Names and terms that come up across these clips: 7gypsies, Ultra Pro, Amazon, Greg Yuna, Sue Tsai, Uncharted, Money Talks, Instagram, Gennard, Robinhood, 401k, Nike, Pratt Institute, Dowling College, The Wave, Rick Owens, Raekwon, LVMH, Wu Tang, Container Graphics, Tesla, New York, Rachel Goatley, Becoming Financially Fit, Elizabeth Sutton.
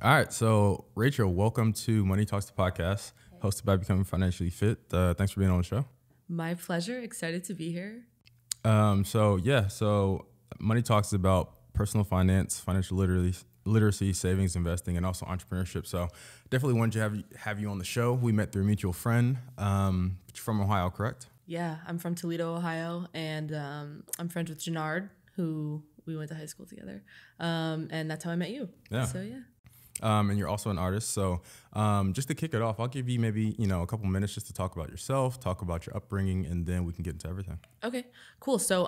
All right. So, Rachel, welcome to Money Talks, the podcast hosted by Becoming Financially Fit. Thanks for being on the show. My pleasure. Excited to be here. So Money Talks is about personal finance, financial literacy, savings, investing, and also entrepreneurship. So definitely wanted to have you on the show. We met through a mutual friend. You're from Ohio, correct? Yeah, I'm from Toledo, Ohio, and I'm friends with Gennard, who we went to high school together. And that's how I met you. Yeah. So yeah. And you're also an artist. So just to kick it off, I'll give you maybe, a couple minutes just to talk about yourself, talk about your upbringing, and then we can get into everything. Okay, cool. So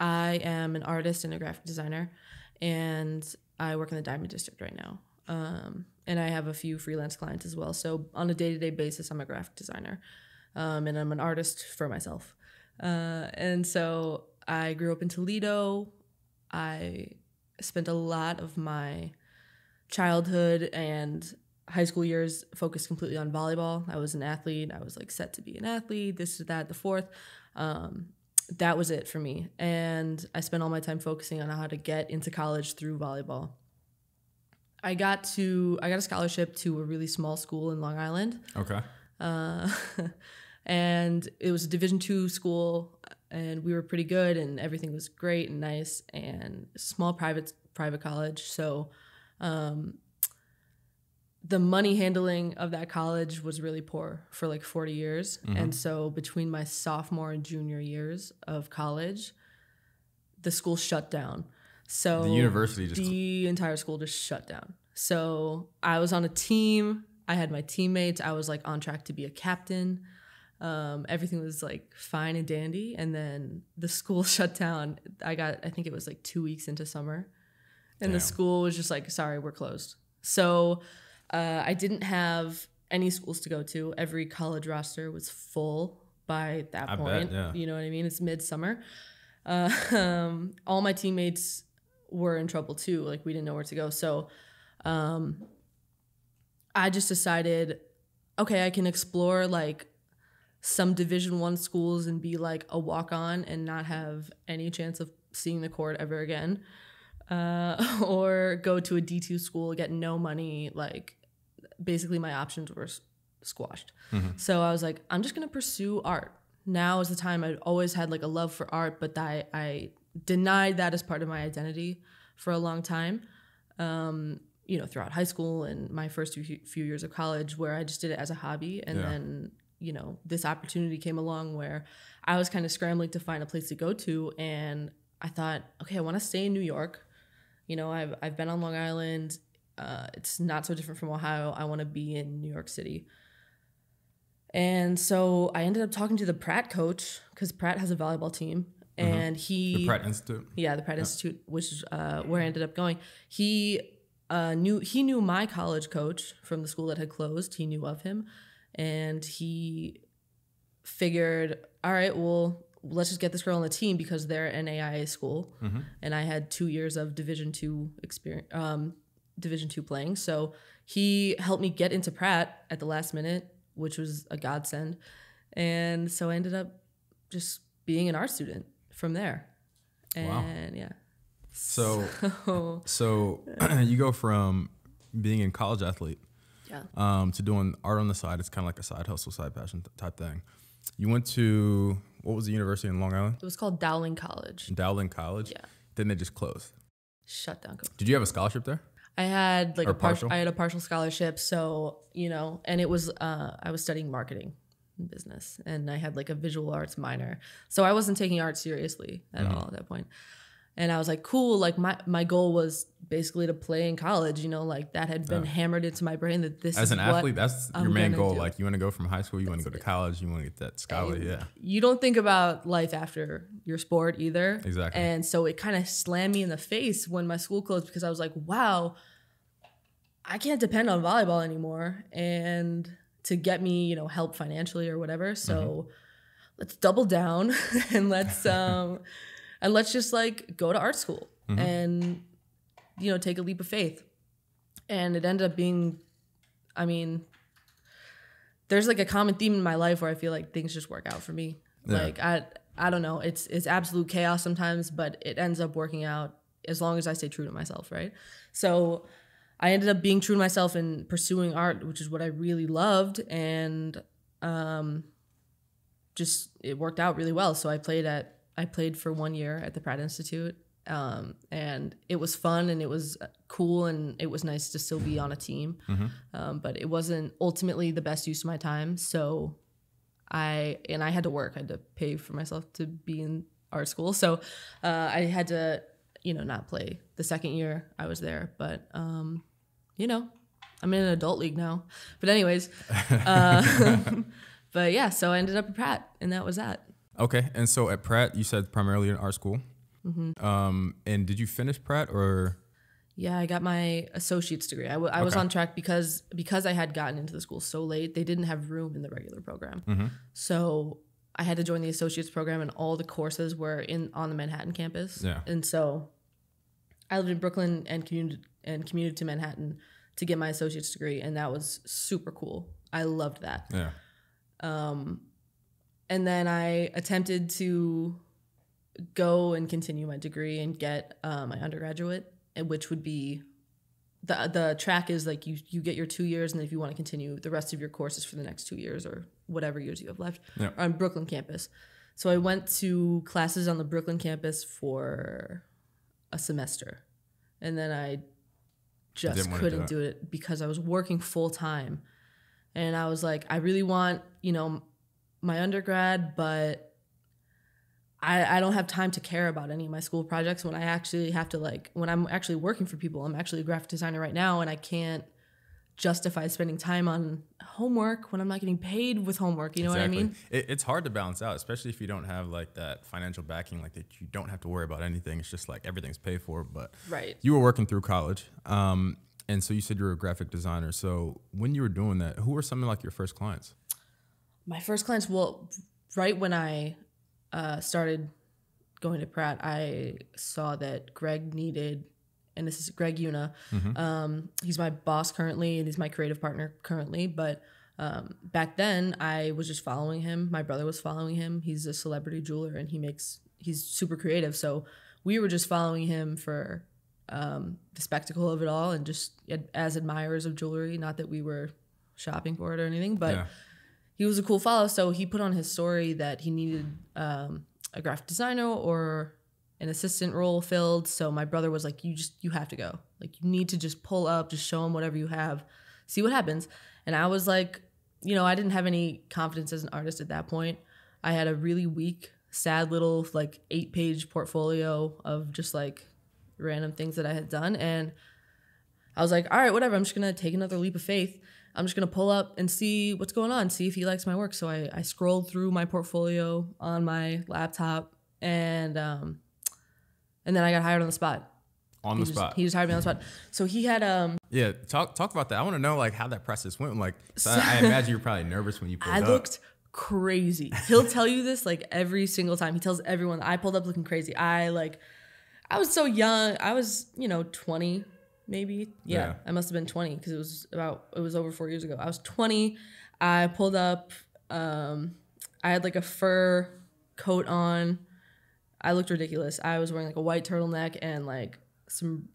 I am an artist and a graphic designer, and I work in the Diamond District right now. And I have a few freelance clients as well. So on a day-to-day basis, I'm a graphic designer, and I'm an artist for myself. And so I grew up in Toledo. I spent a lot of my childhood and high school years focused completely on volleyball. I was an athlete. I was like set to be an athlete, this, that, the fourth. That was it for me. And I spent all my time focusing on how to get into college through volleyball. I got a scholarship to a really small school in Long Island. Okay. And it was a Division II school, and we were pretty good, and everything was great and nice, and small private college. So the money handling of that college was really poor for like 40 years. Mm-hmm. And so between my sophomore and junior years of college, the school shut down. So the university, the entire school just shut down. So I was on a team. I had my teammates. I was like on track to be a captain. Everything was like fine and dandy. And then the school shut down. I think it was like 2 weeks into summer. And Damn. The school was just like, sorry, we're closed. So I didn't have any schools to go to. Every college roster was full by that point. Bet, yeah. You know what I mean? It's midsummer. All my teammates were in trouble too. Like, we didn't know where to go. So I just decided, okay, I can explore like some Division I schools and be like a walk-on and not have any chance of seeing the court ever again. Or go to a D2 school, get no money. Like, basically my options were squashed. Mm-hmm. So I was like, I'm just going to pursue art. Now is the time. I'd always had like a love for art, but I denied that as part of my identity for a long time, throughout high school and my first few years of college, where I just did it as a hobby. And then, this opportunity came along where I was kind of scrambling to find a place to go to. And I thought, okay, I want to stay in New York. I've been on Long Island. It's not so different from Ohio. I want to be in New York City. And so I ended up talking to the Pratt coach, because Pratt has a volleyball team. Mm-hmm. And the Pratt Institute. Yeah, the Pratt Institute, which is where I ended up going. He knew my college coach from the school that had closed. He knew of him. And he figured, all right, well, let's just get this girl on the team because they're an AIA school. Mm-hmm. And I had 2 years of Division II experience, Division II playing. So he helped me get into Pratt at the last minute, which was a godsend. And so I ended up just being an art student from there. And wow. Yeah. So you go from being a college athlete to doing art on the side. It's kind of like a side hustle, side passion type thing. You went to, what was the university in Long Island? It was called Dowling College. Dowling College? Yeah. Then they just closed. Shut down. Did you have a scholarship there? I had like a partial scholarship. So, and it was, I was studying marketing and business, and I had like a visual arts minor. So I wasn't taking art seriously at all at that point. And I was like, cool. Like my goal was basically to play in college, like that had been hammered into my brain that this is what I'm gonna do. As an athlete, that's your main goal. Like, you want to go from high school, you want to go to college, you want to get that scholarship. Yeah. You don't think about life after your sport either. Exactly. And so it kind of slammed me in the face when my school closed, because I was like, wow, I can't depend on volleyball anymore and to get me, help financially or whatever. So let's double down and let's just like go to art school and, take a leap of faith. And it ended up being, there's like a common theme in my life where I feel like things just work out for me. Yeah. Like, I don't know. It's absolute chaos sometimes, but it ends up working out as long as I stay true to myself. Right. So I ended up being true to myself and pursuing art, which is what I really loved. And just it worked out really well. So I played for 1 year at the Pratt Institute. And it was fun and it was cool and it was nice to still be on a team. Mm-hmm. But it wasn't ultimately the best use of my time. So I had to work. I had to pay for myself to be in art school. So I had to, not play the second year I was there. But, I'm in an adult league now. But anyways, but yeah, so I ended up at Pratt and that was that. Okay. And so at Pratt, you said primarily in art school. Mm-hmm. And did you finish Pratt or? Yeah, I got my associate's degree. I was on track because I had gotten into the school so late, they didn't have room in the regular program. Mm-hmm. So I had to join the associate's program and all the courses were on the Manhattan campus. Yeah. And so I lived in Brooklyn and commuted to Manhattan to get my associate's degree. And that was super cool. I loved that. Yeah. And then I attempted to go and continue my degree and get my undergraduate, which would be the track is like you get your 2 years, and then if you want to continue, the rest of your courses for the next 2 years or whatever years you have left are on Brooklyn campus. So I went to classes on the Brooklyn campus for a semester, and then I just couldn't do it because I was working full time, and I was like, I really want my undergrad, but I don't have time to care about any of my school projects when I actually have to, when I'm actually working for people. I'm actually a graphic designer right now, and I can't justify spending time on homework when I'm not getting paid with homework. You know exactly. what I mean? It's hard to balance out, especially if you don't have that financial backing, that you don't have to worry about anything. It's just everything's paid for. But right. You were working through college. And so you said you were a graphic designer. So when you were doing that, who were some of your first clients? My first clients, well, right when I started going to Pratt, I saw that Greg needed, and this is Greg Yuna. Mm-hmm. He's my boss currently, and he's my creative partner currently. But back then, I was just following him. My brother was following him. He's a celebrity jeweler, and he's super creative. So we were just following him for the spectacle of it all, and just as admirers of jewelry. Not that we were shopping for it or anything, but. Yeah. He was a cool follow, so he put on his story that he needed a graphic designer or an assistant role filled. So my brother was like, you have to go. You need to just pull up, just show him whatever you have, see what happens. And I was like, I didn't have any confidence as an artist at that point. I had a really weak, sad little 8-page portfolio of just random things that I had done. And I was like, all right, whatever, I'm just gonna take another leap of faith. I'm just going to pull up and see what's going on, see if he likes my work. So I scrolled through my portfolio on my laptop, and then I got hired on the spot. He just hired me on the spot. So he had yeah, talk about that. I want to know how that process went. So I imagine you're probably nervous when you pulled up. I looked crazy. He'll tell you this every single time. He tells everyone I pulled up looking crazy. I was so young. I was, 20. Maybe. Yeah. I must have been 20 because it was over 4 years ago. I was 20. I pulled up. I had a fur coat on. I looked ridiculous. I was wearing a white turtleneck and some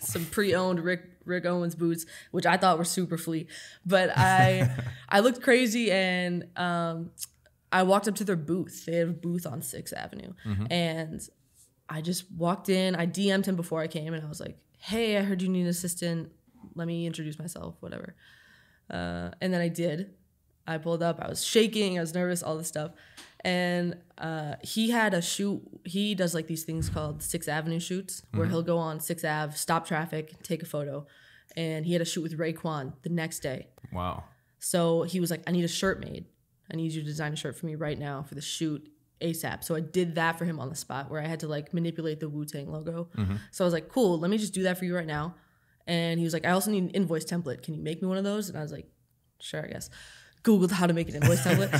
some pre-owned Rick Owens boots, which I thought were super flea. But I looked crazy, and I walked up to their booth. They had a booth on 6th Avenue. Mm-hmm. And I just walked in. I DM'd him before I came, and I was like, hey, I heard you need an assistant. Let me introduce myself, whatever. And then I did. I pulled up. I was shaking. I was nervous, all this stuff. And he had a shoot. He does these things called 6th Avenue shoots, where he'll go on 6th Ave, stop traffic, take a photo. And he had a shoot with Raekwon the next day. Wow. So he was like, I need a shirt made. I need you to design a shirt for me right now for the shoot. ASAP. So I did that for him on the spot, where I had to manipulate the Wu Tang logo. Mm-hmm. So I was like, cool, let me just do that for you right now. And he was like, I also need an invoice template. Can you make me one of those? And I was like, sure, I guess. Googled how to make an invoice template.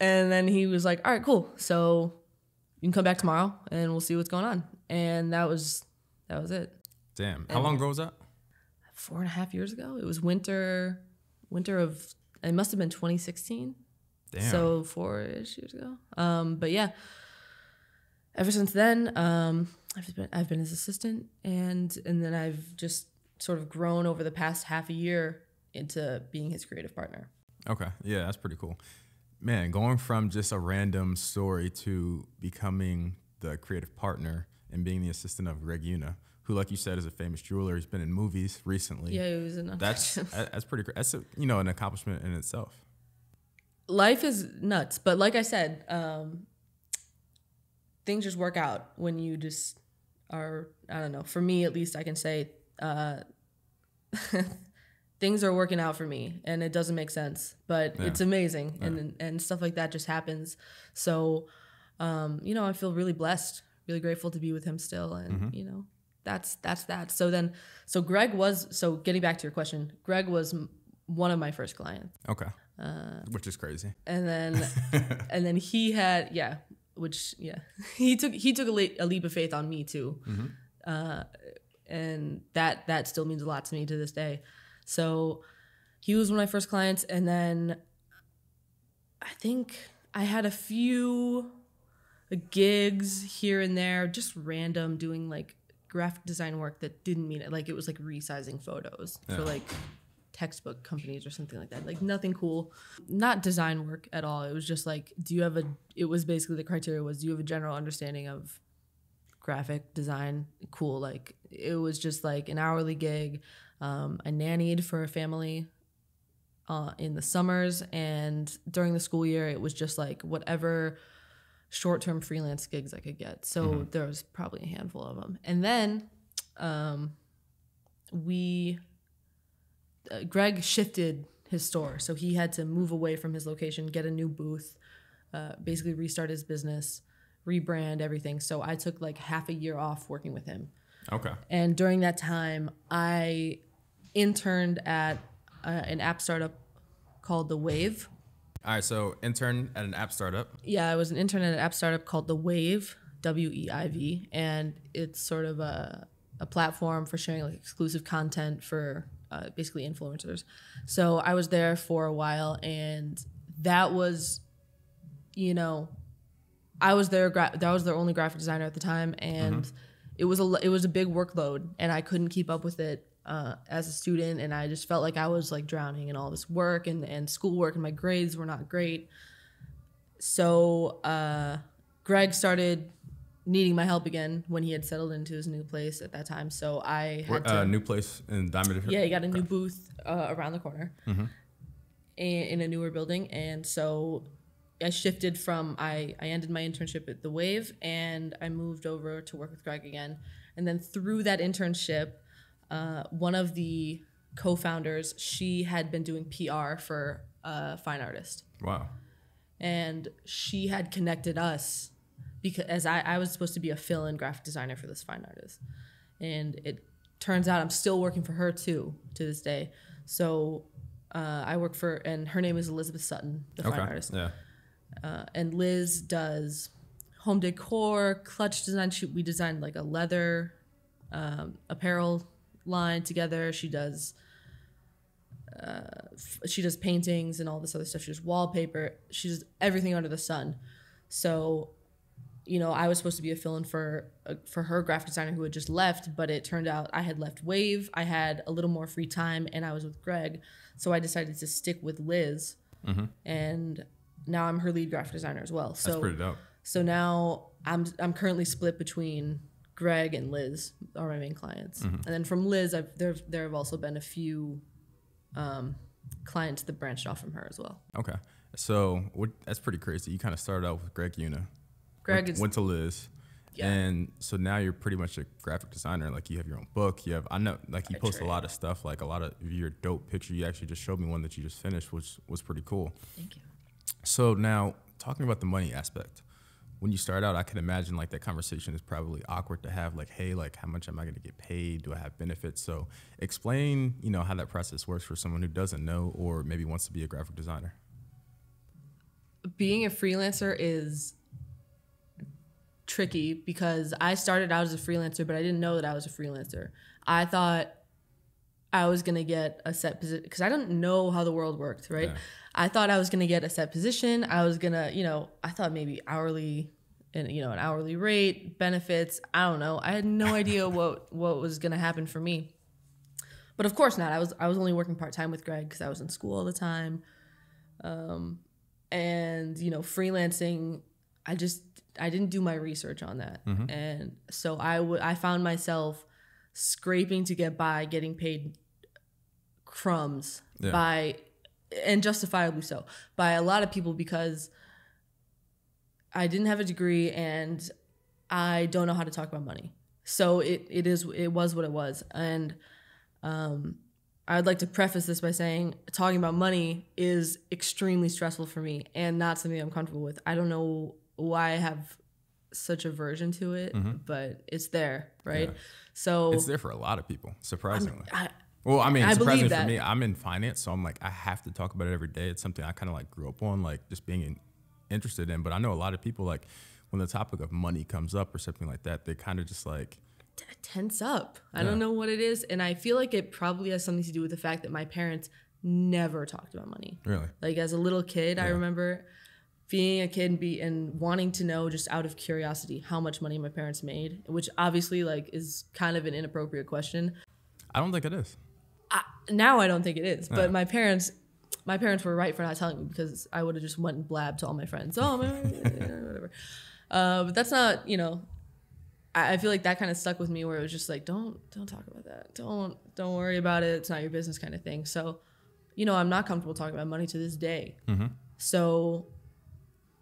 And then he was like, all right, cool. So you can come back tomorrow and we'll see what's going on. And that was it. Damn. And how long ago was that? 4.5 years ago. It was winter of, it must have been 2016. Damn. So 4-ish years ago. But yeah, ever since then, I've been his assistant, and then I've just sort of grown over the past half a year into being his creative partner. Okay. Yeah, that's pretty cool. Man, going from just a random story to becoming the creative partner and being the assistant of Greg Yuna, who, like you said, is a famous jeweler. He's been in movies recently. Yeah, he was in Uncharted. That's pretty cool. That's, you know, an accomplishment in itself. Life is nuts. But like I said, things just work out when you just are, I don't know, for me at least I can say things are working out for me, and it doesn't make sense, but it's amazing. And stuff like that just happens. So, you know, I feel really blessed, really grateful to be with him still. And, you know, that's that. So then, so Greg was, so getting back to your question, Greg was one of my first clients. Okay. Which is crazy. And then, he had, he took a leap of faith on me too. And that still means a lot to me to this day. So he was one of my first clients. And then I think I had a few gigs here and there, just random, doing like graphic design work that didn't mean it. Like it was like resizing photos for like textbook companies or something like that. Like nothing cool, not design work at all. It was just like, it was basically the criteria was, do you have a general understanding of graphic design? Cool. Like it was just like an hourly gig. I nannied for a family in the summers, and during the school year, it was just like whatever short-term freelance gigs I could get. So there was probably a handful of them. And then Greg shifted his store. So he had to move away from his location, get a new booth, basically restart his business, rebrand everything. So I took like half a year off working with him. Okay. And during that time, I interned at an app startup called The Wave. All right, so intern at an app startup. Yeah, I was an intern at an app startup called The Wave, W-E-I-V, and it's sort of a platform for sharing like exclusive content for basically influencers. So I was there for a while, and that was, you know, I was their only graphic designer at the time, and it was a big workload, and I couldn't keep up with it as a student, and I just felt like I was like drowning in all this work and schoolwork, and my grades were not great. So Greg started needing my help again when he had settled into his new place at that time. So I had a new place in Diamond. Yeah, he got a new booth around the corner in a newer building, and so I shifted from, I ended my internship at The Wave, and I moved over to work with Greg again. And then through that internship, one of the co-founders, she had been doing PR for a fine artist. Wow. And she had connected us because I was supposed to be a fill-in graphic designer for this fine artist. And it turns out I'm still working for her too, to this day. So I work for, and her name is Elizabeth Sutton, the fine artist. Yeah. And Liz does home decor, clutch design. We designed like a leather apparel line together. She does paintings and all this other stuff. She does wallpaper. She does everything under the sun. So, you know, I was supposed to be a fill-in for her graphic designer who had just left, but it turned out I had left Wave. I had a little more free time, and I was with Greg, so I decided to stick with Liz, and now I'm her lead graphic designer as well. So that's pretty dope. So now I'm currently split between Greg and Liz are my main clients. And then from Liz, there have also been a few clients that branched off from her as well. Okay. So that's pretty crazy. You kind of started out with Greg Yuna. Went to Liz. Yeah. And so now you're pretty much a graphic designer. Like you have your own book. You have, I know, like you post a lot of stuff, like a lot of your dope picture. You actually just showed me one that you just finished, which was pretty cool. Thank you. So now, talking about the money aspect, when you start out, I can imagine like that conversation is probably awkward to have, like, hey, like how much am I gonna get paid? Do I have benefits? So explain, you know, how that process works for someone who doesn't know or maybe wants to be a graphic designer. Being a freelancer is tricky because I started out as a freelancer, but I didn't know that I was a freelancer. I thought I was gonna get a set position because I didn't know how the world worked, right? Yeah. I thought I was gonna get a set position. I was gonna, you know, I thought maybe hourly, and you know, an hourly rate, benefits. I don't know. I had no idea what was gonna happen for me. But of course not. I was only working part-time with Greg because I was in school all the time. And, you know, freelancing, I didn't do my research on that. Mm-hmm. And so I found myself scraping to get by, getting paid crumbs by, and justifiably so, by a lot of people, because I didn't have a degree and I don't know how to talk about money. So it was what it was. And I'd like to preface this by saying talking about money is extremely stressful for me and not something I'm comfortable with. I don't know why I have such aversion to it, mm-hmm. but it's there, right? Yeah. So it's there for a lot of people, surprisingly. I mean, surprisingly for me, I'm in finance, so I'm like, I have to talk about it every day. It's something I kind of like grew up on, like just being interested in. But I know a lot of people, like when the topic of money comes up or something like that, they kind of just like tense up. I don't know what it is. And I feel like it probably has something to do with the fact that my parents never talked about money. Really? Like as a little kid, I remember being a kid and wanting to know, just out of curiosity, how much money my parents made, which obviously like is kind of an inappropriate question. I don't think it is. Now I don't think it is, but my parents were right for not telling me, because I would have just went and blabbed to all my friends. Oh, whatever. But that's not, you know, I feel like that kind of stuck with me, where it was just like, don't talk about that. Don't worry about it. It's not your business kind of thing. So, you know, I'm not comfortable talking about money to this day. Mm-hmm. So,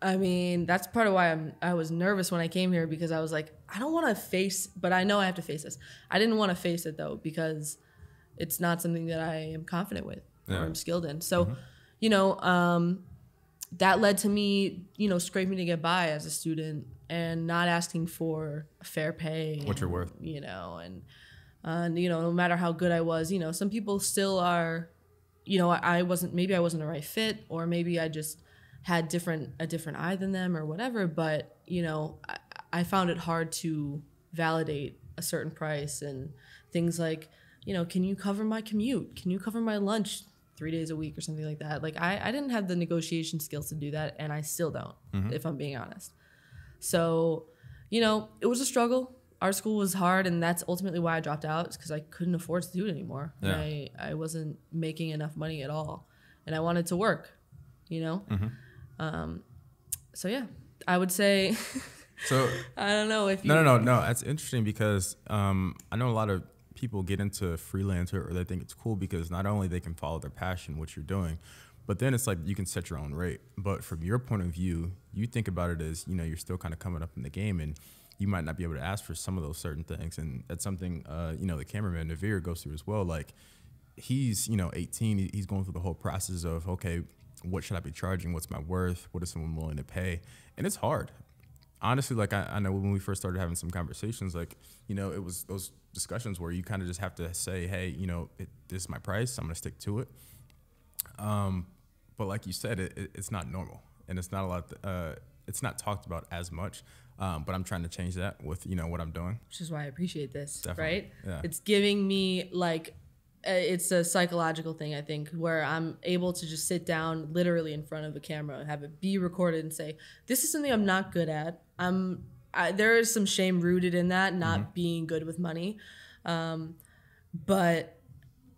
I mean, that's part of why I was nervous when I came here, because I was like, I don't want to face, but I know I have to face this. I didn't want to face it though, because it's not something that I am confident with or I'm skilled in. So, you know, that led to me, you know, scraping to get by as a student and not asking for fair pay. What you're worth. You know, and you know, no matter how good I was, you know, some people still are, you know, maybe I wasn't the right fit, or maybe I just had a different eye than them or whatever. But, you know, I found it hard to validate a certain price and things like, you know, can you cover my commute? Can you cover my lunch 3 days a week or something like that? Like I didn't have the negotiation skills to do that, and I still don't, if I'm being honest. So, you know, it was a struggle. Our school was hard, and that's ultimately why I dropped out, because I couldn't afford to do it anymore. Yeah. And I wasn't making enough money at all, and I wanted to work, you know? So yeah, I would say, so I don't know if you... No, that's interesting, because I know a lot of people get into freelancer, or they think it's cool because not only they can follow their passion, what you're doing, but then it's like you can set your own rate. But from your point of view, you think about it as, you know, you're still kind of coming up in the game, and you might not be able to ask for some of those certain things. And that's something, you know, the cameraman Navir goes through as well. Like he's, you know, 18, he's going through the whole process of, okay, what should I be charging? What's my worth? What is someone willing to pay? And it's hard. Honestly, like I know when we first started having some conversations, like, you know, it was those discussions where you kind of just have to say, hey, you know, this is my price. I'm going to stick to it. But like you said, it's not normal, and it's not a lot. It's not talked about as much. But I'm trying to change that with, you know, what I'm doing. Which is why I appreciate this, Definitely. Right? Yeah. It's giving me like, it's a psychological thing, I think, where I'm able to just sit down literally in front of a camera and have it be recorded and say, this is something I'm not good at. There is some shame rooted in that, not being good with money. But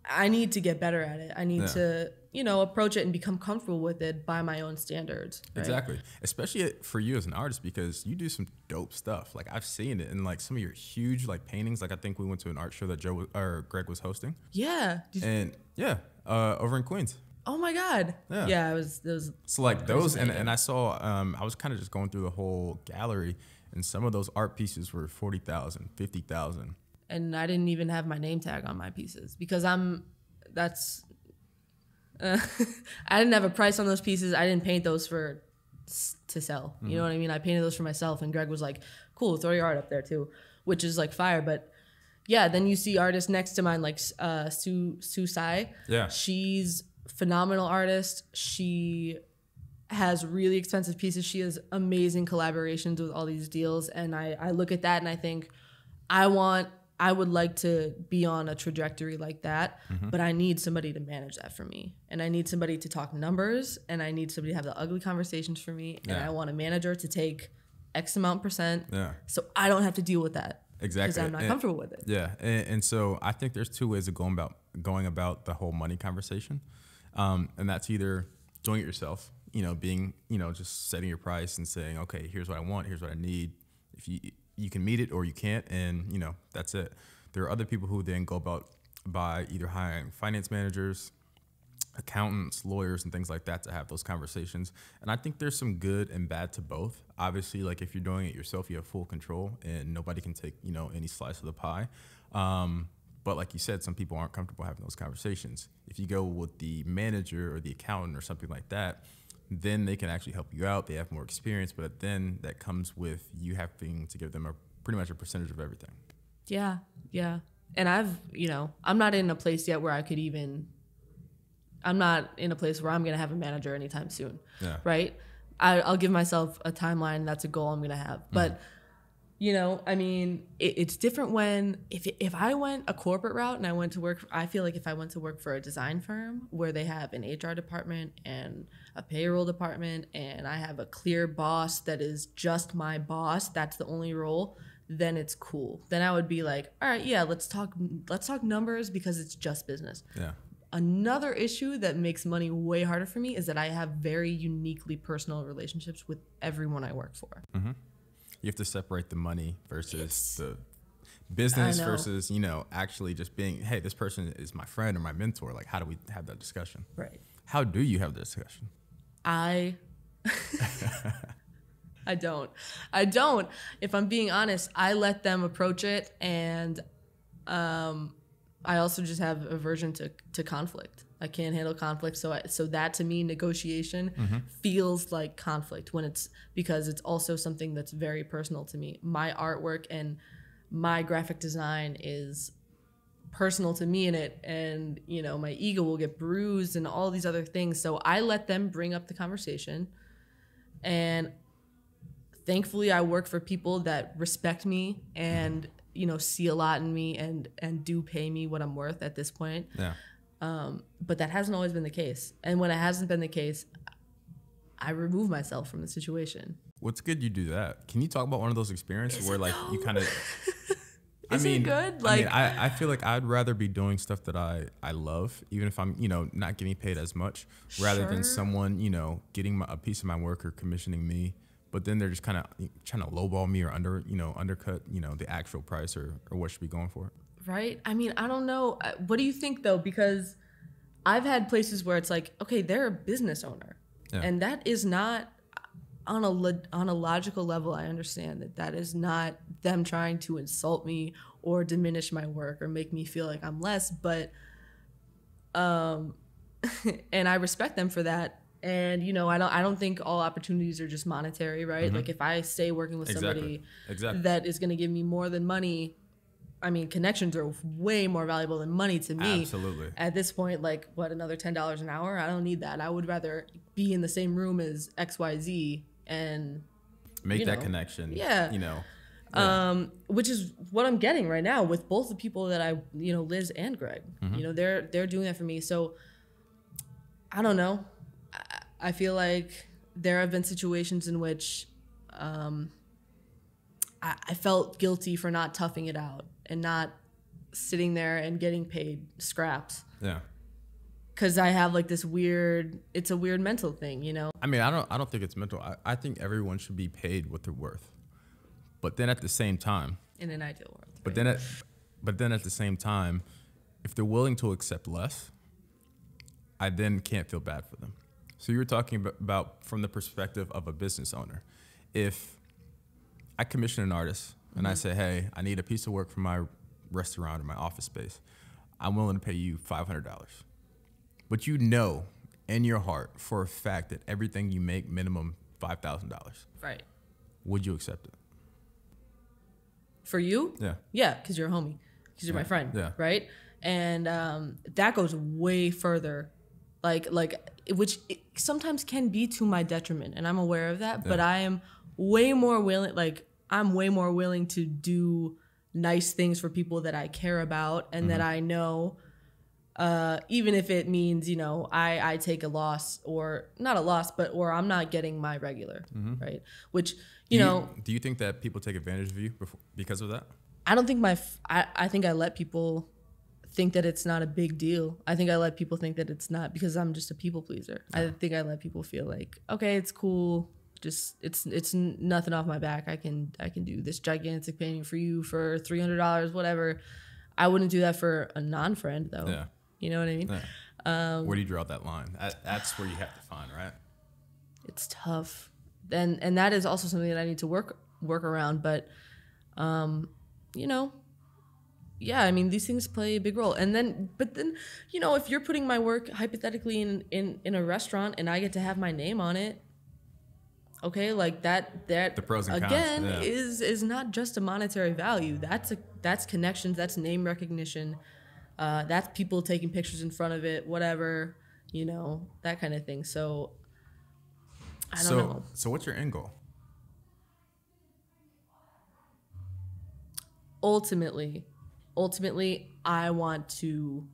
I need to get better at it. I need to, you know, approach it and become comfortable with it by my own standards. Right? Exactly. Especially for you as an artist, because you do some dope stuff. Like I've seen it in like some of your huge like paintings. Like I think we went to an art show that Greg was hosting. Yeah. Over in Queens. Oh my God. Yeah. Yeah. It was so like those. And I saw, I was kind of just going through the whole gallery, and some of those art pieces were 40,000, 50,000. And I didn't even have my name tag on my pieces, because I didn't have a price on those pieces. I didn't paint those to sell. You know what I mean? I painted those for myself, and Greg was like, cool, throw your art up there too, which is like fire. But yeah, then you see artists next to mine, like Sue Tsai. Yeah. She's a phenomenal artist. She has really expensive pieces. She has amazing collaborations with all these deals. And I look at that and I think, I would like to be on a trajectory like that, but I need somebody to manage that for me. And I need somebody to talk numbers, and I need somebody to have the ugly conversations for me. And I want a manager to take X amount percent so I don't have to deal with that. Exactly. Because I'm not comfortable with it. Yeah. And so I think there's two ways of going about the whole money conversation. And that's either doing it yourself, just setting your price and saying, okay, here's what I want, here's what I need. If you can meet it or you can't, and that's it. There are other people who then go about by either hiring finance managers, accountants, lawyers, and things like that to have those conversations. And I think there's some good and bad to both. Obviously, like if you're doing it yourself, you have full control and nobody can take, any slice of the pie. But like you said, some people aren't comfortable having those conversations. If you go with the manager or the accountant or something like that, then they can actually help you out. They have more experience, but then that comes with you having to give them pretty much a percentage of everything. Yeah. Yeah. And I'm not in a place yet where I'm not in a place where I'm going to have a manager anytime soon. Yeah. Right. I'll give myself a timeline. That's a goal I'm going to have. But it's different when, if I went a corporate route and I went to work, I feel like if I went to work for a design firm where they have an HR department and a payroll department and I have a clear boss that is just my boss, that's the only role, then it's cool. Then I would be like, all right, yeah, let's talk numbers because it's just business. Yeah. Another issue that makes money way harder for me is that I have very uniquely personal relationships with everyone I work for. Mm-hmm. You have to separate the money versus the business versus, actually just being, hey, this person is my friend or my mentor. Like, how do we have that discussion? Right. How do you have the discussion? I don't. If I'm being honest, I let them approach it. And I also just have aversion to conflict. I can't handle conflict. So that to me, negotiation feels like conflict because it's also something that's very personal to me. My artwork and my graphic design is personal to me in it. And, my ego will get bruised and all these other things. So I let them bring up the conversation. And thankfully I work for people that respect me and, see a lot in me and do pay me what I'm worth at this point. Yeah. But that hasn't always been the case. And when it hasn't been the case, I remove myself from the situation. What's good you do that? Can you talk about one of those experiences where you kind of... Is it good? I feel like I'd rather be doing stuff that I love, even if I'm, not getting paid as much, rather than someone, getting a piece of my work or commissioning me, but then they're just kind of trying to lowball me or undercut, the actual price or what should be going for it. Right. I don't know. What do you think, though? Because I've had places where it's like, okay, they're a business owner. Yeah. And that is not on a logical level. I understand that is not them trying to insult me or diminish my work or make me feel like I'm less. But and I respect them for that. And, I don't think all opportunities are just monetary. Right. Mm-hmm. Like if I stay working with somebody that is going to give me more than money. Connections are way more valuable than money to me. Absolutely. At this point, another $10 an hour? I don't need that. I would rather be in the same room as XYZ and make that connection. Yeah. Yeah. Which is what I'm getting right now with both the people that I, Liz and Greg. Mm-hmm. They're doing that for me. So I don't know. I feel like there have been situations in which I felt guilty for not toughing it out and not sitting there and getting paid scraps. Yeah. Cause I have it's a weird mental thing, I don't think it's mental. I think everyone should be paid what they're worth, but then at the same time, in an ideal world, but right? then at the same time, if they're willing to accept less, I then can't feel bad for them. So you were talking about from the perspective of a business owner. If I commission an artist and I say, hey, I need a piece of work for my restaurant or my office space. I'm willing to pay you $500. But in your heart for a fact that everything you make minimum $5,000. Right. Would you accept it? For you? Yeah. Yeah, because you're a homie. Because you're my friend. Yeah. Right? And that goes way further. Which sometimes can be to my detriment. And I'm aware of that. Yeah. But I am way more willing, I'm way more willing to do nice things for people that I care about and that I know, even if it means, I take a loss or not a loss, or I'm not getting my regular, right? Which, do you think that people take advantage of you because of that? I don't think my, I think I let people think that it's not a big deal. I think I let people think that it's not because I'm just a people pleaser. Yeah. I think I let people feel like, okay, it's cool. Just it's nothing off my back. I can do this gigantic painting for you for $300, whatever. I wouldn't do that for a non-friend though. Yeah. You know what I mean? Yeah. Where do you draw that line? That's where you have to find, right? It's tough. And that is also something that I need to work around. But, you know, yeah, I mean, these things play a big role. And then, but then, you know, if you're putting my work hypothetically in a restaurant and I get to have my name on it, okay, like that the pros and again cons, yeah. is not just a monetary value. That's connections. That's name recognition. That's people taking pictures in front of it, whatever, you know, that kind of thing. So I don't know. So what's your end goal? Ultimately, I want to.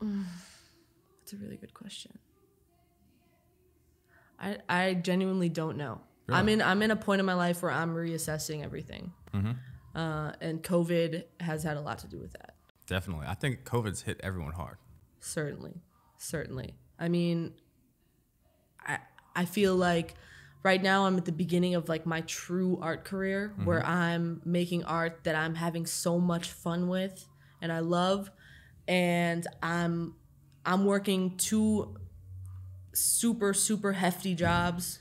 That's a really good question. I genuinely don't know. Really? I'm in a point in my life where I'm reassessing everything. Mm-hmm. And COVID has had a lot to do with that. Definitely. I think COVID's hit everyone hard. Certainly. I mean, I feel like right now I'm at the beginning of like my true art career, mm-hmm. where I'm making art that I'm having so much fun with and I love, and I'm working two super, super hefty jobs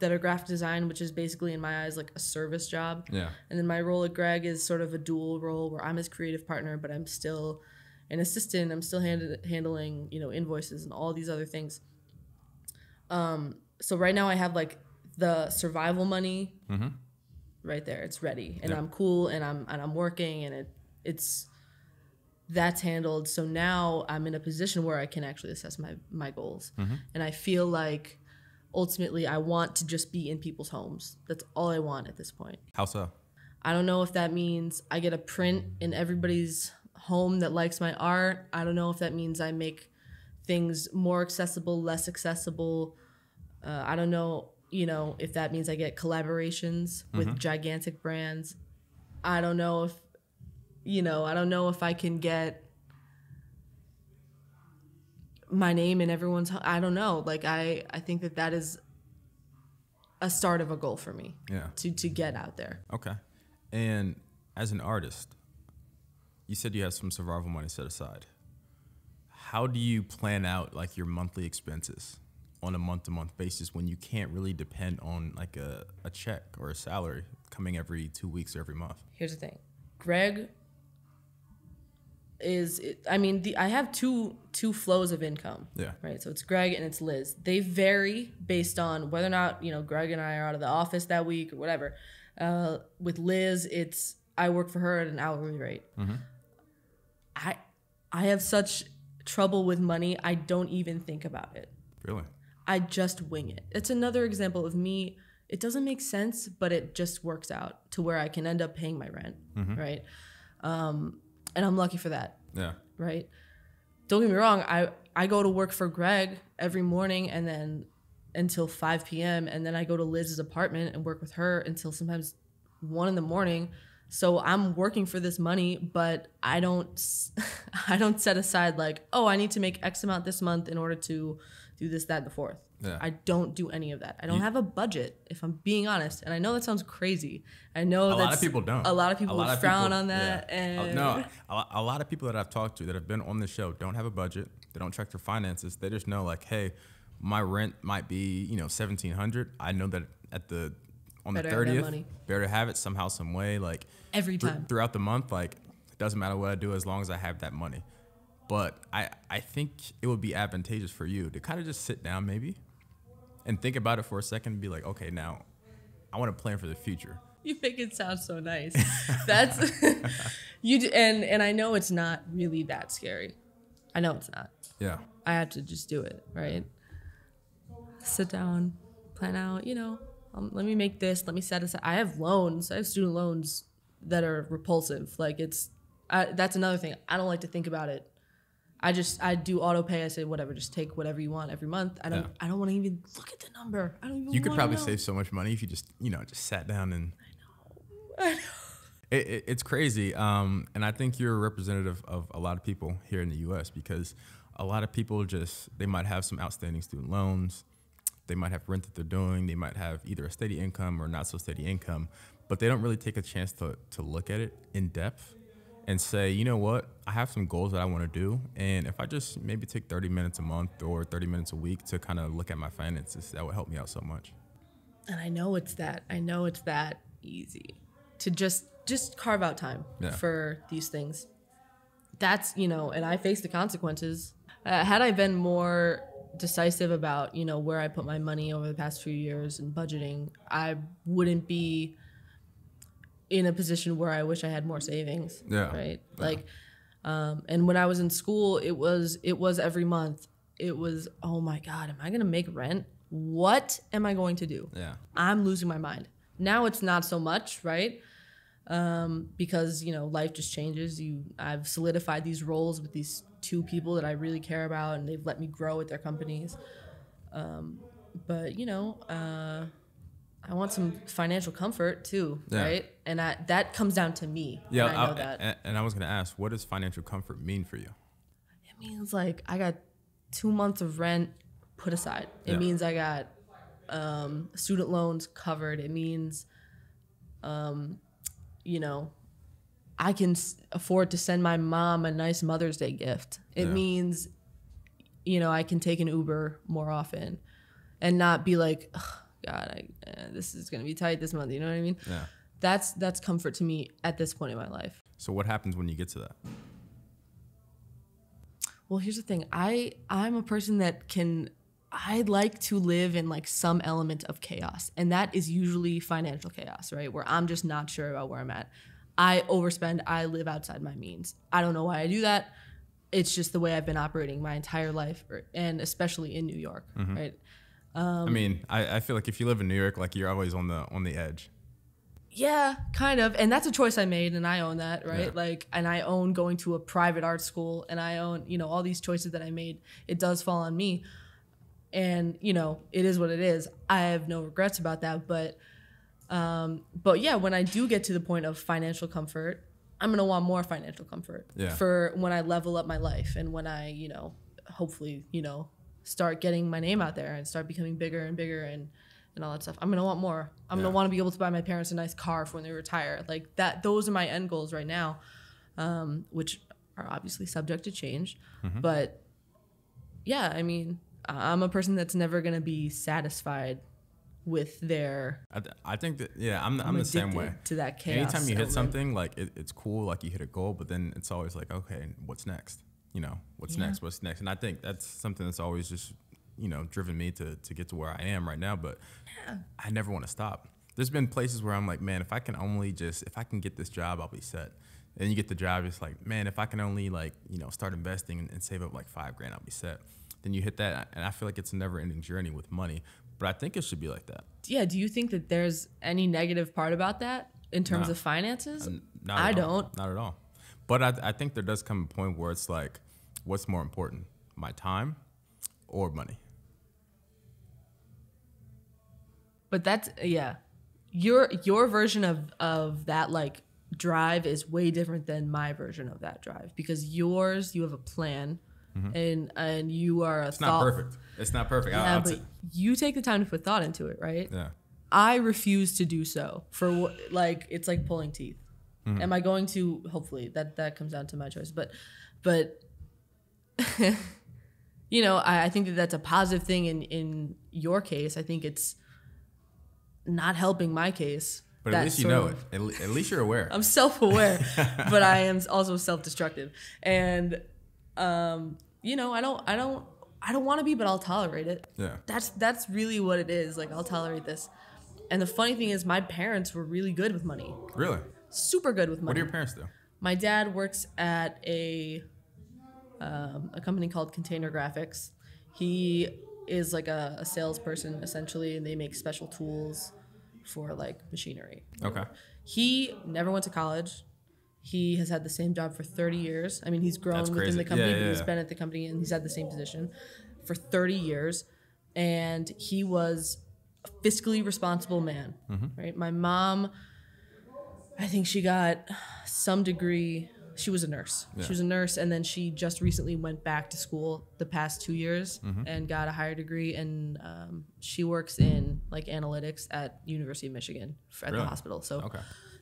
that are graphic design, which is basically in my eyes like a service job. Yeah. And then my role at Greg is sort of a dual role where I'm his creative partner, but I'm still an assistant. I'm still handling, you know, invoices and all these other things. So right now I have like the survival money, mm-hmm. right there. It's ready, and yep. I'm cool, and I'm working, and that's handled. So now I'm in a position where I can actually assess my goals, mm-hmm. and I feel like ultimately I want to just be in people's homes. That's all I want at this point. How so? I don't know if that means I get a print in everybody's home that likes my art. I don't know if that means I make things more accessible, less accessible. I don't know, you know, if that means I get collaborations mm-hmm. with gigantic brands. I don't know if, you know, I don't know if I can get my name in everyone's, I don't know. Like I think that is a start of a goal for me. Yeah. To get out there. Okay. And as an artist, you said you have some survival money set aside. How do you plan out like your monthly expenses on a month-to-month basis when you can't really depend on like a check or a salary coming every 2 weeks or every month? Here's the thing. Greg is, I mean, I have two flows of income. Yeah. Right. So it's Greg and it's Liz. They vary based on whether or not, you know, Greg and I are out of the office that week or whatever. With Liz, it's, I work for her at an hourly rate. Mm-hmm. I have such trouble with money. I don't even think about it. Really? I just wing it. It's another example of me. It doesn't make sense, but it just works out to where I can end up paying my rent, mm-hmm. right? And I'm lucky for that. Yeah. Right? Don't get me wrong. I go to work for Greg every morning and then until 5 p.m. And then I go to Liz's apartment and work with her until sometimes 1 in the morning. So I'm working for this money, but I don't set aside like, oh, I need to make X amount this month in order to do this, that, and the fourth. Yeah. I don't do any of that. I don't have a budget, if I'm being honest. And I know that sounds crazy. I know a lot of people don't. A lot of people would frown on that. Yeah. And no, a lot of people that I've talked to that have been on the show don't have a budget. They don't check their finances. They just know like, hey, my rent might be, you know, $1,700. I know that on the 30th, better to have it somehow, some way. Like every time throughout the month, like it doesn't matter what I do as long as I have that money. But I think it would be advantageous for you to kind of just sit down maybe and think about it for a second and be like, okay, now I want to plan for the future. You make it sound so nice. That's and I know it's not really that scary. I know it's not. Yeah. I have to just do it, right? Sit down, plan out, you know, let me make this, let me set aside. I have loans. I have student loans that are repulsive. Like that's another thing. I don't like to think about it. I do auto pay. I say whatever, just take whatever you want every month. I don't want to even look at the number. I don't even. You could probably save so much money if you just sat down and. I know. It's crazy. And I think you're representative of a lot of people here in the U.S. because a lot of people just, they might have some outstanding student loans. They might have rent that they're doing. They might have either a steady income or not so steady income, but they don't really take a chance to look at it in depth and say, you know what, I have some goals that I want to do. And if I just maybe take 30 minutes a month or 30 minutes a week to kind of look at my finances, that would help me out so much. And I know it's that easy to just carve out time for these things. That's, you know, and I face the consequences. Had I been more decisive about, you know, where I put my money over the past few years and budgeting, I wouldn't be in a position where I wish I had more savings. Yeah. Right. Yeah. Like, and when I was in school, it was every month. It was, oh my God, am I going to make rent? What am I going to do? Yeah. I'm losing my mind. Now it's not so much, right? Because, you know, life just changes. I've solidified these roles with these two people that I really care about, and they've let me grow at their companies. But, you know, I want some financial comfort too, right? And that comes down to me. Yeah, and I know that. And I was going to ask, what does financial comfort mean for you? It means like I got 2 months of rent put aside. It means I got student loans covered. It means, you know, I can afford to send my mom a nice Mother's Day gift. It means, you know, I can take an Uber more often and not be like, oh, God, this is going to be tight this month. You know what I mean? Yeah. That's comfort to me at this point in my life. So what happens when you get to that? Well, here's the thing. I'm a person that I like to live in like some element of chaos. And that is usually financial chaos, right? Where I'm just not sure about where I'm at. I overspend. I live outside my means. I don't know why I do that. It's just the way I've been operating my entire life, and especially in New York, right? I mean, I feel like if you live in New York, like you're always on the edge. Yeah, kind of. And that's a choice I made, and I own that, right? Yeah. Like, and I own going to a private art school, and I own, you know, all these choices that I made. It does fall on me. And, you know, it is what it is. I have no regrets about that, but yeah, when I do get to the point of financial comfort, I'm going to want more financial comfort for when I level up my life and when I, you know, hopefully, you know, start getting my name out there and start becoming bigger and bigger and all that stuff. I'm going to want more. I'm going to want to be able to buy my parents a nice car for when they retire. Like that, those are my end goals right now, which are obviously subject to change. But yeah, I mean, I'm a person that's never going to be satisfied with their... I think that, yeah, I'm the same way. To that chaos. Anytime you hit something, like it's cool, like you hit a goal, but then it's always like, okay, what's next? You know, what's next? What's next? And I think that's something that's always just, you know, driven me to get to where I am right now. But I never want to stop. There's been places where I'm like, man, if I can get this job, I'll be set. And you get the job, it's like, man, if I can only like, you know, start investing and save up like $5,000, I'll be set. Then you hit that, and I feel like it's a never-ending journey with money. But I think it should be like that. Yeah. Do you think that there's any negative part about that in terms of finances? I don't. Not at all. But I think there does come a point where it's like, what's more important, my time or money? But that's, your version of that like drive is way different than my version of that drive, because yours, you have a plan. And you are a thought. It's not perfect. Yeah, but you take the time to put thought into it, right? Yeah. I refuse to do so. For like, it's like pulling teeth. Am I going to? Hopefully, that comes down to my choice. But you know, I think that that's a positive thing in your case. I think it's not helping my case. But at least you know it. At least you're aware. I'm self-aware, but I am also self-destructive. And you know, I don't want to be, but I'll tolerate it. Yeah. That's really what it is. Like, I'll tolerate this. And the funny thing is, my parents were really good with money. Really? Super good with money. What do your parents do? My dad works at a company called Container Graphics. He is like a salesperson, essentially, and they make special tools for like machinery. Okay. He never went to college. He has had the same job for 30 years. I mean, he's grown within the company, but he's been at the company and he's had the same position for 30 years. And he was a fiscally responsible man, right? My mom I think she got some degree. She was a nurse. Yeah. She was a nurse, and then she just recently went back to school the past 2 years and got a higher degree. And she works in like analytics at University of Michigan at the hospital. So,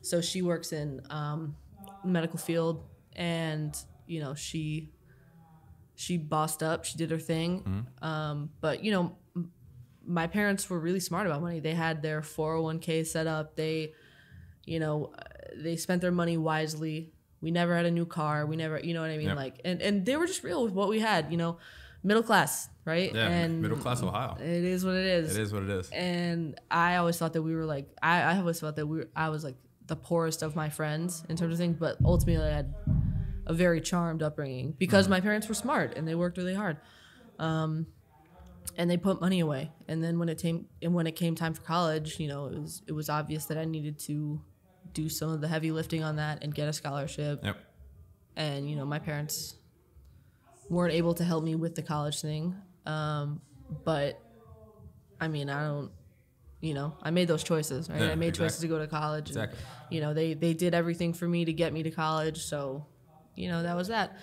so she works in the medical field, and you know she bossed up. She did her thing, but you know my parents were really smart about money. They had their 401k set up. They, you know, they spent their money wisely. We never had a new car. We never, you know what I mean? Yep. Like, and they were just real with what we had, you know, middle class, right? Yeah, and middle class Ohio. It is what it is. It is what it is. And I always thought that we were like, I always felt that I was like the poorest of my friends in terms of things, but ultimately I had a very charmed upbringing because my parents were smart and they worked really hard. And they put money away. And then when it came time for college, you know, it was obvious that I needed to do some of the heavy lifting on that and get a scholarship. Yep. And, you know, my parents weren't able to help me with the college thing. But I mean, I don't, you know, I made those choices, right? Yeah, I made choices to go to college. Exactly. And, you know, they did everything for me to get me to college. So, you know, that was that.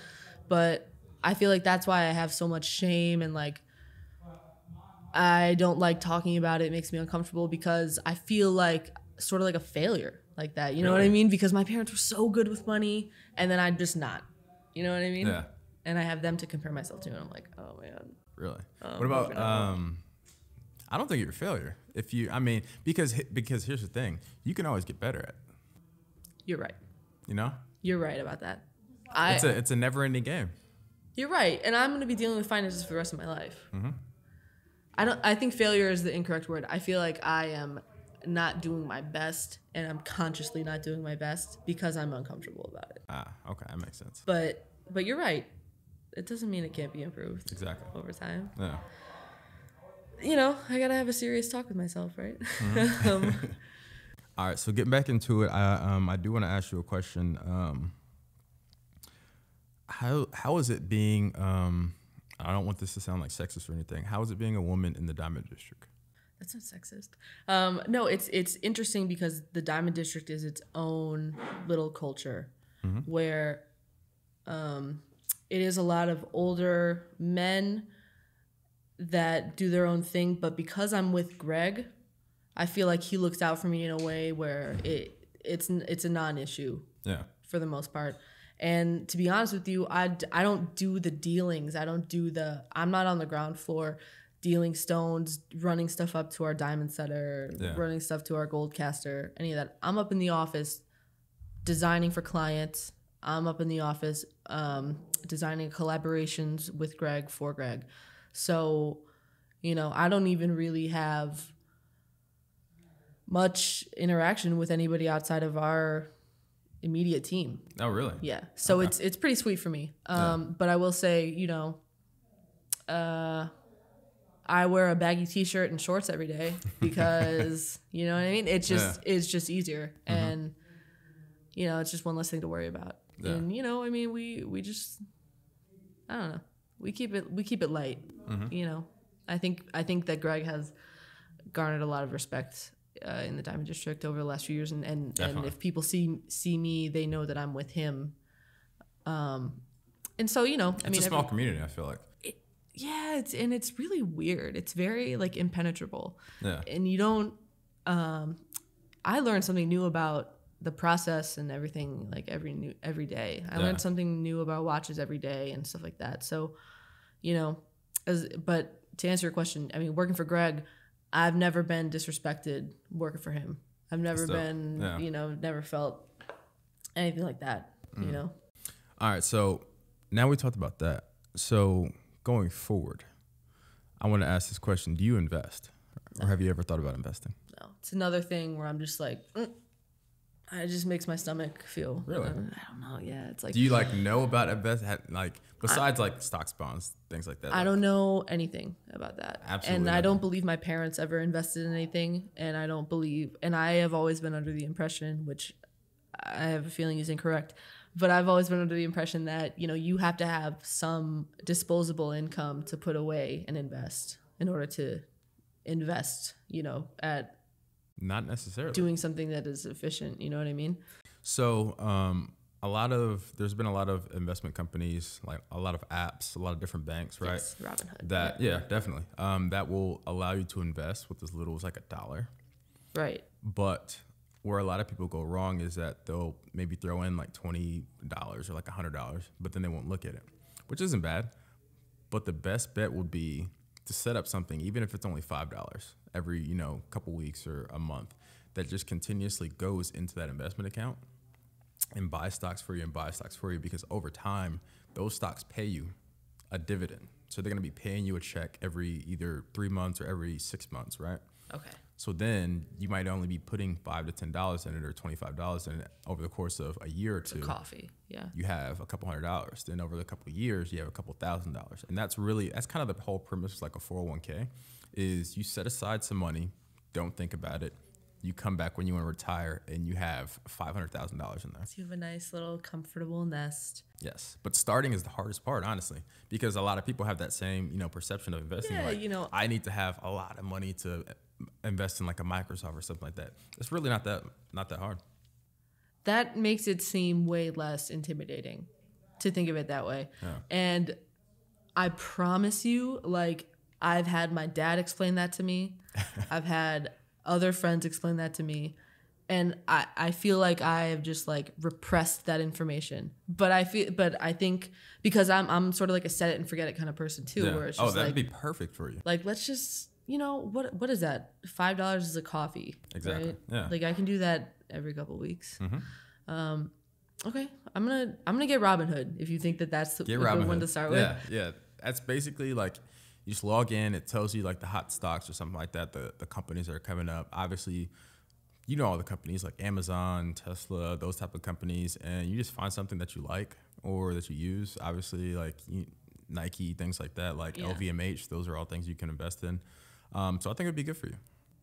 But I feel like that's why I have so much shame and like, I don't like talking about it. It makes me uncomfortable because I feel like sort of like a failure. Like that, you know what I mean? Because my parents were so good with money, and then I'm just not. You know what I mean? Yeah. And I have them to compare myself to, and I'm like, oh man. Really? What about? I don't think you're a failure. If you, I mean, because here's the thing: you can always get better at it. You're right. You know. You're right about that. It's a never-ending game. You're right, and I'm gonna be dealing with finances for the rest of my life. I think failure is the incorrect word. I feel like I am not doing my best, and I'm consciously not doing my best because I'm uncomfortable about it. Okay, that makes sense. But you're right. It doesn't mean it can't be improved. Exactly. Over time. Yeah. You know, I gotta have a serious talk with myself, right? All right. So getting back into it, I do want to ask you a question. How is it being? I don't want this to sound like sexist or anything. How is it being a woman in the Diamond District? That's not sexist. No, it's interesting because the Diamond District is its own little culture where it is a lot of older men that do their own thing. But because I'm with Greg, I feel like he looks out for me in a way where it's a non-issue for the most part. And to be honest with you, I don't do the dealings. I'm not on the ground floor dealing stones, running stuff up to our diamond setter, running stuff to our gold caster, any of that. I'm up in the office designing for clients. I'm up in the office designing collaborations with Greg for Greg. So, you know, I don't even really have much interaction with anybody outside of our immediate team. Oh, really? Yeah. So it's pretty sweet for me. But I will say, you know, I wear a baggy t-shirt and shorts every day because you know what I mean? It's just, it's just easier. And you know, it's just one less thing to worry about. And you know, I mean, we just, I don't know. We keep it light. You know, I think that Greg has garnered a lot of respect in the Diamond District over the last few years. And if people see me, they know that I'm with him. And so, you know, I mean, it's a small community, I feel like. Yeah, it's really weird. It's very like impenetrable. Yeah. And you don't I learned something new about the process and everything like every day. I learned something new about watches every day and stuff like that. So, you know, but to answer your question, I mean, working for Greg, I've never been disrespected working for him. I've never been, you know, never felt anything like that, you know. All right, so now we talked about that. So going forward, I want to ask this question. Do you invest? Or have you ever thought about investing? No. It's another thing where I'm just like, it just makes my stomach feel. Really? I don't know. Yeah. It's like. Do you like know about investing? Like besides like stocks, bonds, things like that? I don't know anything about that. Absolutely. And I don't believe my parents ever invested in anything. And I don't believe. And I have always been under the impression, which I have a feeling is incorrect, but I've always been under the impression that, you know, you have to have some disposable income to put away and invest in order to invest, you know, at Not necessarily. Doing something that is efficient, you know what I mean? So there's been a lot of investment companies, like a lot of apps, a lot of different banks, right? Yes, Robinhood. That, yeah, definitely. That will allow you to invest with as little as like $1. Right. But where a lot of people go wrong is that they'll maybe throw in like $20 or like $100, but then they won't look at it, which isn't bad. But the best bet would be to set up something, even if it's only $5 every, you know, couple weeks or a month, that just continuously goes into that investment account and buy stocks for you, because over time those stocks pay you a dividend. So they're going to be paying you a check every either 3 months or every 6 months, right? Okay. So then you might only be putting $5 to $10 in it, or $25 in it over the course of a year or two. It's a coffee, yeah. You have a couple $100. Then over the couple of years, you have a couple $1,000, and that's kind of the whole premise, like a 401k, is you set aside some money, don't think about it. You come back when you want to retire, and you have $500,000 in there. So you have a nice little comfortable nest. Yes, but starting is the hardest part, honestly, because a lot of people have that same, you know, perception of investing. Yeah, like, you know, I need to have a lot of money to invest in like a Microsoft or something like that. It's really not that hard. That makes it seem way less intimidating to think of it that way. Yeah. And I promise you, like, I've had my dad explain that to me. I've had other friends explain that to me. And I feel like I have just like repressed that information. But I think because I'm sort of like a set it and forget it kind of person too. Yeah. Where it's just, oh, that'd be perfect for you. Like, let's just, you know, what is that? $5 is a coffee. Exactly. Right? Yeah. Like, I can do that every couple of weeks. Mm-hmm. Okay. I'm gonna get Robinhood if you think that's the good one to start with. Yeah, yeah. That's basically like, you just log in, it tells you like the hot stocks or something like that, the companies that are coming up. Obviously, you know all the companies like Amazon, Tesla, those type of companies, and you just find something that you like or that you use. Obviously, like Nike, things like that, like, yeah. LVMH, those are all things you can invest in. So I think it'd be good for you.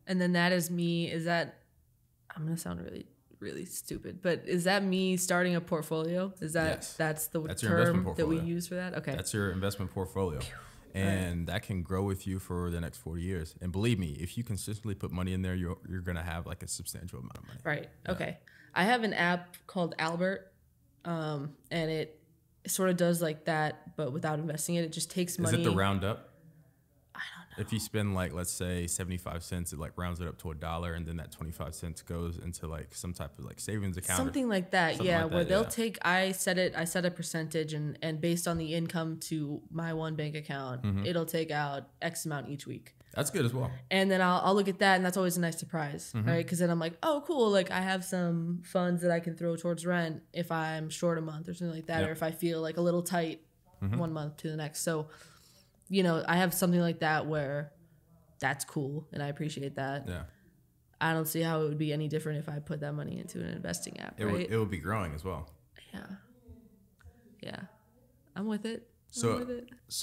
And then that is me, I'm gonna sound really, really stupid, but is that me starting a portfolio? Is that, yes. that's your investment portfolio that we use for that? Okay. That's your investment portfolio. And right. That can grow with you for the next 40 years. And believe me, if you consistently put money in there, you're going to have like a substantial amount of money. Right. Yeah. Okay. I have an app called Albert, and it sort of does like that, but without investing it. It just takes money. Is it the roundup? I don't know. If you spend like, let's say 75 cents, it like rounds it up to $1, and then that 25 cents goes into like some type of like savings account. Something like that. Something, yeah, like that, where they'll, yeah, take, I set a percentage, and based on the income to my one bank account, mm-hmm, it'll take out X amount each week. That's good as well. And then I'll look at that, and that's always a nice surprise, mm-hmm, right? Because then I'm like, oh, cool. Like, I have some funds that I can throw towards rent if I'm short a month or something like that, yep, or if I feel like a little tight, mm-hmm, one month to the next. So, you know, I have something like that where that's cool, and I appreciate that. Yeah. I don't see how it would be any different if I put that money into an investing app, right? It would be growing as well. Yeah. Yeah. I'm with it. So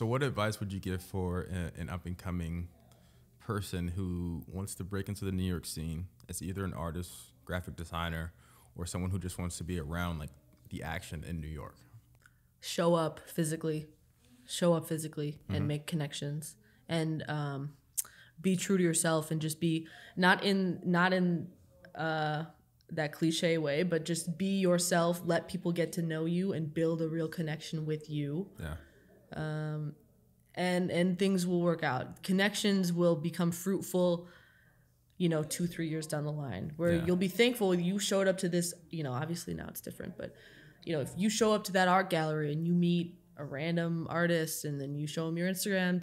what advice would you give for an up-and-coming person who wants to break into the New York scene as either an artist, graphic designer, or someone who just wants to be around, like, the action in New York? Show up physically mm-hmm, and make connections, and be true to yourself, and just be not in that cliche way, but just be yourself. Let people get to know you and build a real connection with you. Yeah. And things will work out. Connections will become fruitful, you know, 2-3 years down the line, where, yeah, you'll be thankful you showed up to this, you know, obviously now it's different, but, you know, if you show up to that art gallery and you meet a random artist, and then you show them your Instagram,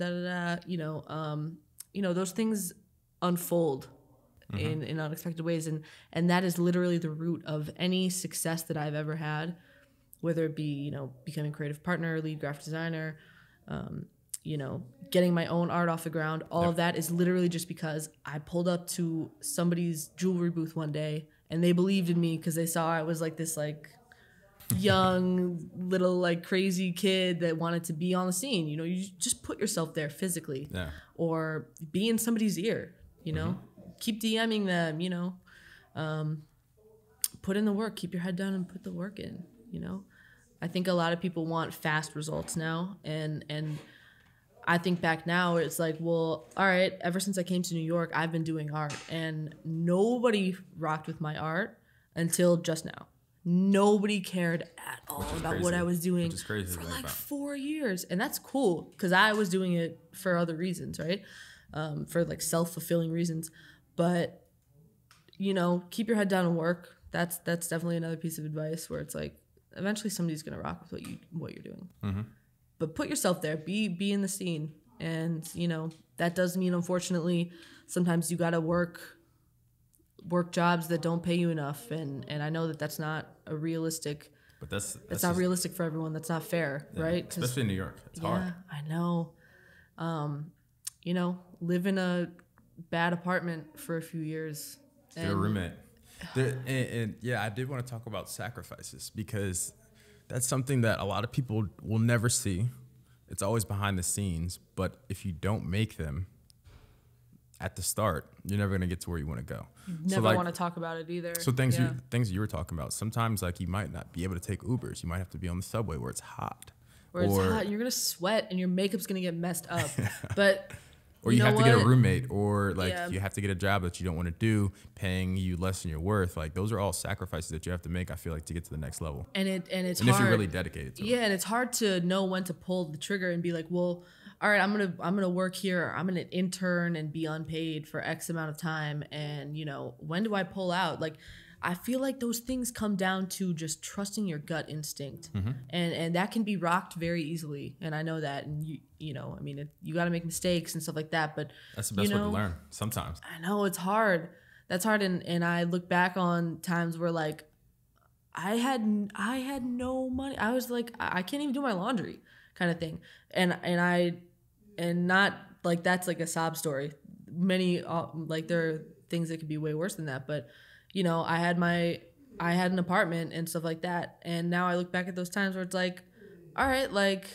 you know, those things unfold, mm-hmm, in unexpected ways. And that is literally the root of any success that I've ever had, whether it be, you know, becoming creative partner, lead graphic designer, you know, getting my own art off the ground. All, yep, of that is literally just because I pulled up to somebody's jewelry booth one day, and they believed in me because they saw I was like this, like, young little like crazy kid that wanted to be on the scene. You know, you just put yourself there physically, yeah, or be in somebody's ear, you know, mm-hmm, keep DMing them, you know, put in the work, keep your head down and put the work in, you know. I think a lot of people want fast results now, and I think back now, it's like, well, all right, ever since I came to New York, I've been doing art, and nobody rocked with my art until just now. Nobody cared at all about what I was doing for like 4 years. And that's cool, because I was doing it for other reasons, right? For like self-fulfilling reasons. But, you know, keep your head down and work. That's definitely another piece of advice where it's like, eventually somebody's going to rock with what you're doing. Mm-hmm. But put yourself there, be in the scene. And, you know, that does mean, unfortunately, sometimes you got to work jobs that don't pay you enough. And I know that that's not a realistic, but that's not just realistic for everyone. That's not fair. Yeah, right. Especially in New York. It's hard. I know. You know, live in a bad apartment for a few years. You're a roommate. And yeah, I did want to talk about sacrifices, because that's something that a lot of people will never see. It's always behind the scenes, but if you don't make them at the start, you're never going to get to where you want to go. You never want to talk about it either. So things you were talking about, sometimes like you might not be able to take Ubers. You might have to be on the subway where it's hot. You're going to sweat and your makeup's going to get messed up. But or you have to get a roommate, or like you have to get a job that you don't want to do, paying you less than your worth. Like those are all sacrifices that you have to make, I feel like, to get to the next level. And it's hard if you're really dedicated to it. Yeah, and it's hard to know when to pull the trigger and be like, well, all right, I'm gonna work here, or I'm gonna intern and be unpaid for X amount of time, and you know, when do I pull out? Like, I feel like those things come down to just trusting your gut instinct, and that can be rocked very easily. And I know that, and you know, I mean, you got to make mistakes and stuff like that. But that's the best way to learn sometimes. I know it's hard. That's hard, and I look back on times where like I had no money. I was like, I can't even do my laundry, kind of thing. And not like that's like a sob story. Many like there are things that could be way worse than that, but. You know, I had an apartment and stuff like that. And now I look back at those times where it's like, all right, like,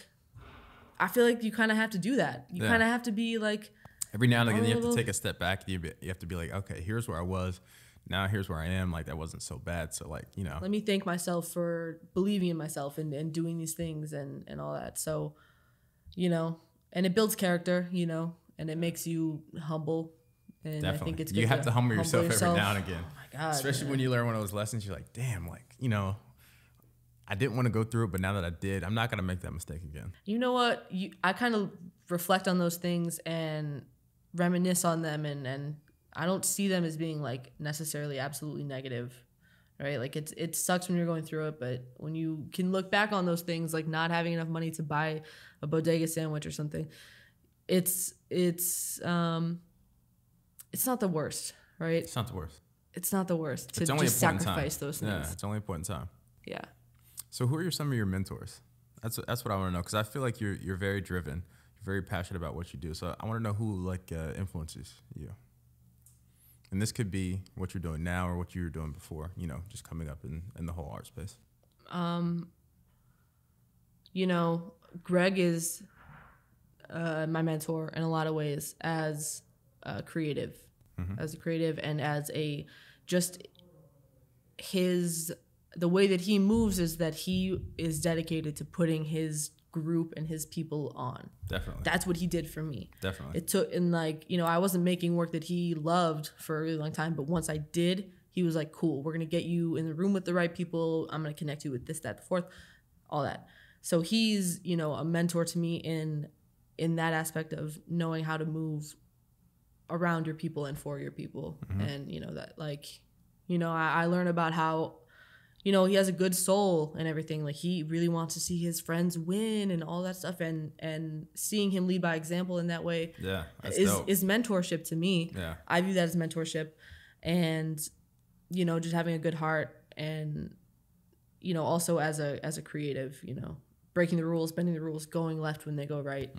I feel like you kind of have to do that. You kind of have to be like. Every now and again, you have to take a step back. You have to be like, okay, here's where I was. Now here's where I am. Like, that wasn't so bad. So like, you know. Let me thank myself for believing in myself and doing these things and all that. So, you know, and it builds character, you know, and it makes you humble. And definitely. I think it's good. You have to humble yourself every now and again. Oh my God, especially when you learn one of those lessons, you're like, damn, like, you know, I didn't want to go through it, but now that I did, I'm not going to make that mistake again. You know what? I kind of reflect on those things and reminisce on them, and I don't see them as being like necessarily absolutely negative, right? Like it sucks when you're going through it, but when you can look back on those things, like not having enough money to buy a bodega sandwich or something, it's not the worst, right? It's not the worst. It's not the worst to just sacrifice those things. Yeah, it's only a point in time. Yeah. So who are some of your mentors? That's what I want to know, because I feel like you're very driven. You're very passionate about what you do. So I want to know who like influences you. And this could be what you're doing now or what you were doing before, you know, just coming up in the whole art space. You know, Greg is my mentor in a lot of ways as... creative, as a creative, and as a just the way that he moves is that he is dedicated to putting his group and his people on. Definitely, that's what he did for me. Definitely, it took, and like, you know, I wasn't making work that he loved for a really long time, but once I did, he was like, cool, we're gonna get you in the room with the right people. I'm gonna connect you with this, that, the fourth, all that. So he's, you know, a mentor to me in that aspect of knowing how to move around your people and for your people. And you know that, like, you know, I learn about how, you know, he has a good soul and everything, like he really wants to see his friends win and all that stuff, and seeing him lead by example in that way is mentorship to me. I view that as mentorship, and you know, just having a good heart, and you know, also as a creative, you know, breaking the rules, bending the rules, going left when they go right.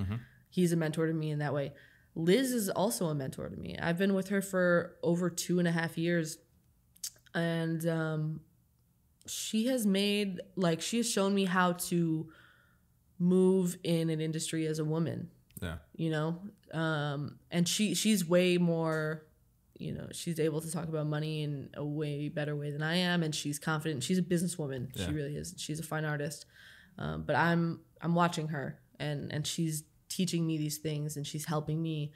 He's a mentor to me in that way. Liz is also a mentor to me. I've been with her for over 2.5 years, and she has made, like, she has shown me how to move in an industry as a woman. Yeah. You know, and she's way more, you know, she's able to talk about money in a way better way than I am, and she's confident. She's a businesswoman. Yeah. She really is. She's a fine artist, but I'm watching her, and she's teaching me these things, and she's helping me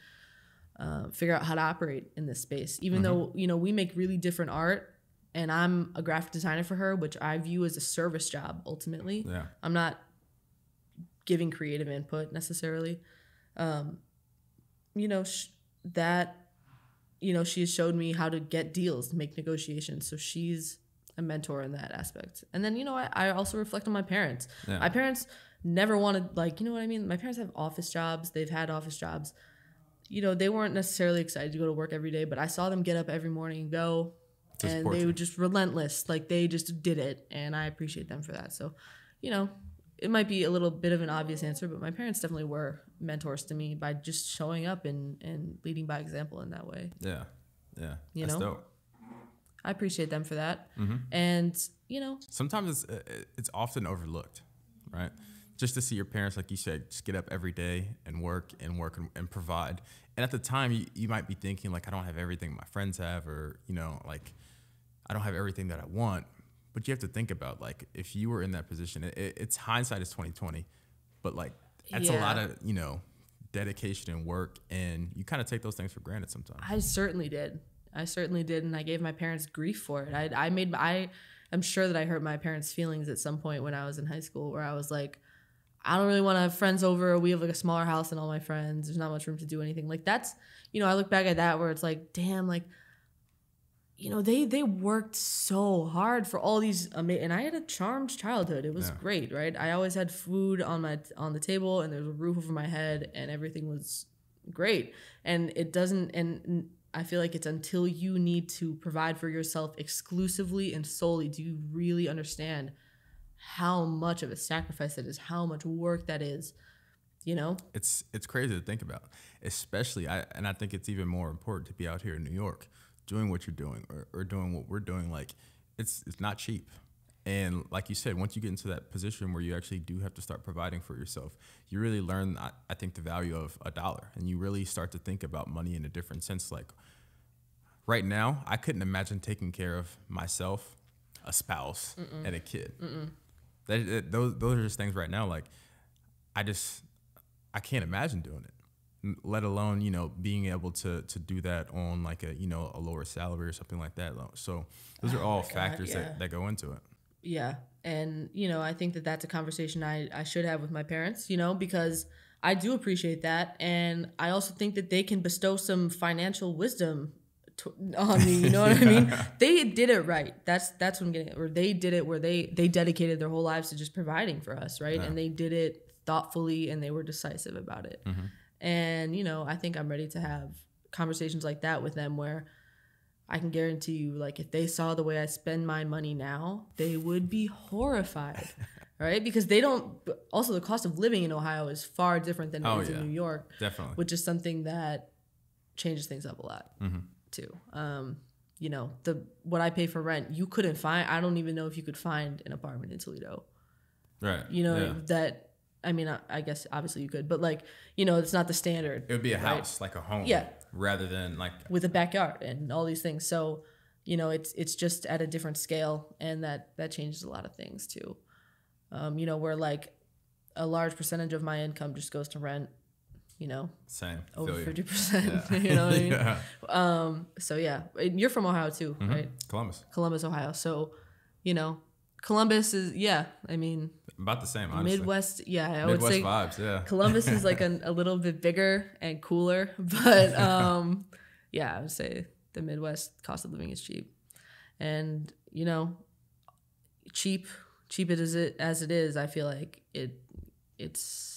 figure out how to operate in this space. Even though, you know, we make really different art, and I'm a graphic designer for her, which I view as a service job ultimately. Yeah. I'm not giving creative input necessarily. You know, she has showed me how to get deals, make negotiations. So she's a mentor in that aspect. And then, you know, I also reflect on my parents. Yeah. My parents never wanted, like, you know what I mean? My parents have office jobs. They've had office jobs. You know, they weren't necessarily excited to go to work every day, but I saw them get up every morning and go, and they were just relentless. Like, they just did it, and I appreciate them for that. So, you know, it might be a little bit of an obvious answer, but my parents definitely were mentors to me by just showing up and leading by example in that way. Yeah. Yeah. You know? Dope. I appreciate them for that. And, you know, sometimes it's often overlooked, right? Just to see your parents, like you said, just get up every day and work and provide. And at the time, you might be thinking, like, I don't have everything my friends have, or, you know, like, I don't have everything that I want. But you have to think about, like, if you were in that position, it's hindsight is 2020, but, like, that's a lot of, you know, dedication and work, and you kind of take those things for granted sometimes. I certainly did, and I gave my parents grief for it. I'm sure that I hurt my parents' feelings at some point when I was in high school, where I was like, I don't really want to have friends over. We have, like, a smaller house than all my friends. There's not much room to do anything. Like, that's, you know, I look back at that where it's like, damn, like, you know, they worked so hard for all these amazing, and I had a charmed childhood. It was great, right? I always had food on the table, and there was a roof over my head, and everything was great. And it doesn't, and I feel like it's until you need to provide for yourself exclusively and solely do you really understand how much of a sacrifice that is, how much work that is. You know, it's crazy to think about, especially and I think it's even more important to be out here in New York, doing what you're doing or doing what we're doing. Like, it's not cheap. And like you said, once you get into that position where you actually do have to start providing for yourself, you really learn, I think, the value of a dollar. And you really start to think about money in a different sense. Like, right now, I couldn't imagine taking care of myself, a spouse, and a kid. Those are just things right now. Like, I can't imagine doing it, let alone, you know, being able to do that on, like, a, you know, a lower salary or something like that. So those are all factors that go into it. Yeah. And, you know, I think that that's a conversation I should have with my parents, you know, because I do appreciate that. And I also think that they can bestow some financial wisdom on me, you know what I mean? They did it right. That's what I'm getting at. Or they did it where they dedicated their whole lives to just providing for us, right? And they did it thoughtfully, and they were decisive about it. And, you know, I think I'm ready to have conversations like that with them, where I can guarantee you, like, if they saw the way I spend my money now, they would be horrified, right? Because they don't, also the cost of living in Ohio is far different than it is in New York, definitely, which is something that changes things up a lot too. You know, what I pay for rent, you couldn't find, I don't even know if you could find an apartment in Toledo. Right. You know, that, I mean, I guess obviously you could, but, like, you know, it's not the standard. It would be a house, like a home, rather than, like, with a backyard and all these things. So, you know, it's just at a different scale, and that changes a lot of things too. You know, where, like, a large percentage of my income just goes to rent. You know, same, over 50%. You know what I mean? So yeah, you're from Ohio too, right? Columbus, Ohio. So, you know, Columbus is, I mean, about the same, honestly. Midwest, I would say vibes, Columbus is, like, a little bit bigger and cooler, but I would say the Midwest cost of living is cheap, and, you know, cheap as it is, I feel like it's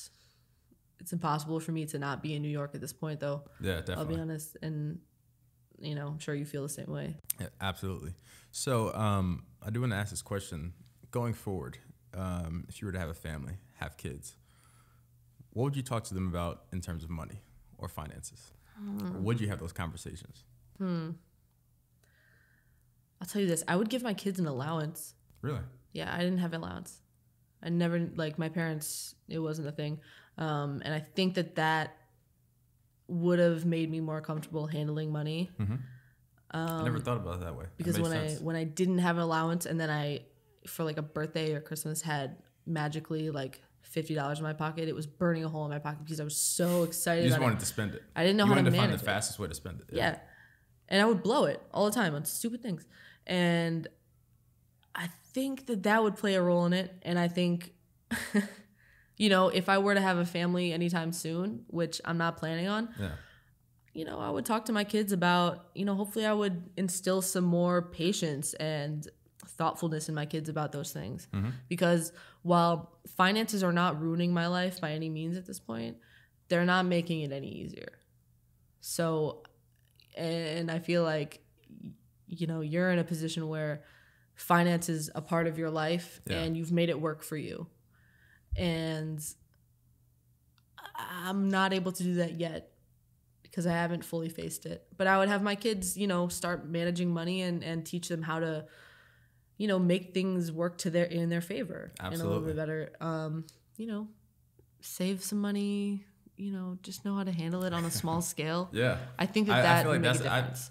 impossible for me to not be in New York at this point, though. Yeah, definitely. I'll be honest, and, you know, I'm sure you feel the same way. Yeah, absolutely. So I do want to ask this question going forward. If you were to have a family, have kids, what would you talk to them about in terms of money or finances? Or would you have those conversations? I'll tell you this. I would give my kids an allowance. Really? Yeah, I didn't have an allowance. I never, like, my parents, it wasn't a thing. And I think that would have made me more comfortable handling money. I never thought about it that way. Because when I didn't have an allowance, and then I, for, like, a birthday or Christmas, had magically, like, $50 in my pocket. It was burning a hole in my pocket because I was so excited. You just wanted to spend it. I didn't know how to manage it. You wanted to find the fastest way to spend it. Yeah. And I would blow it all the time on stupid things. And I think that that would play a role in it. And I think, you know, if I were to have a family anytime soon, which I'm not planning on, yeah, you know, I would talk to my kids about, you know, hopefully I would instill some more patience and thoughtfulness in my kids about those things. Mm-hmm. Because while finances are not ruining my life by any means at this point, they're not making it any easier. So, and I feel like, you know, you're in a position where finance is a part of your life, yeah, and you've made it work for you. And I'm not able to do that yet because I haven't fully faced it. But I would have my kids, you know, start managing money and teach them how to, you know, make things work to in their favor. Absolutely. And a little bit better. You know, save some money, you know, just know how to handle it on a small scale. Yeah. I think that that would make a difference.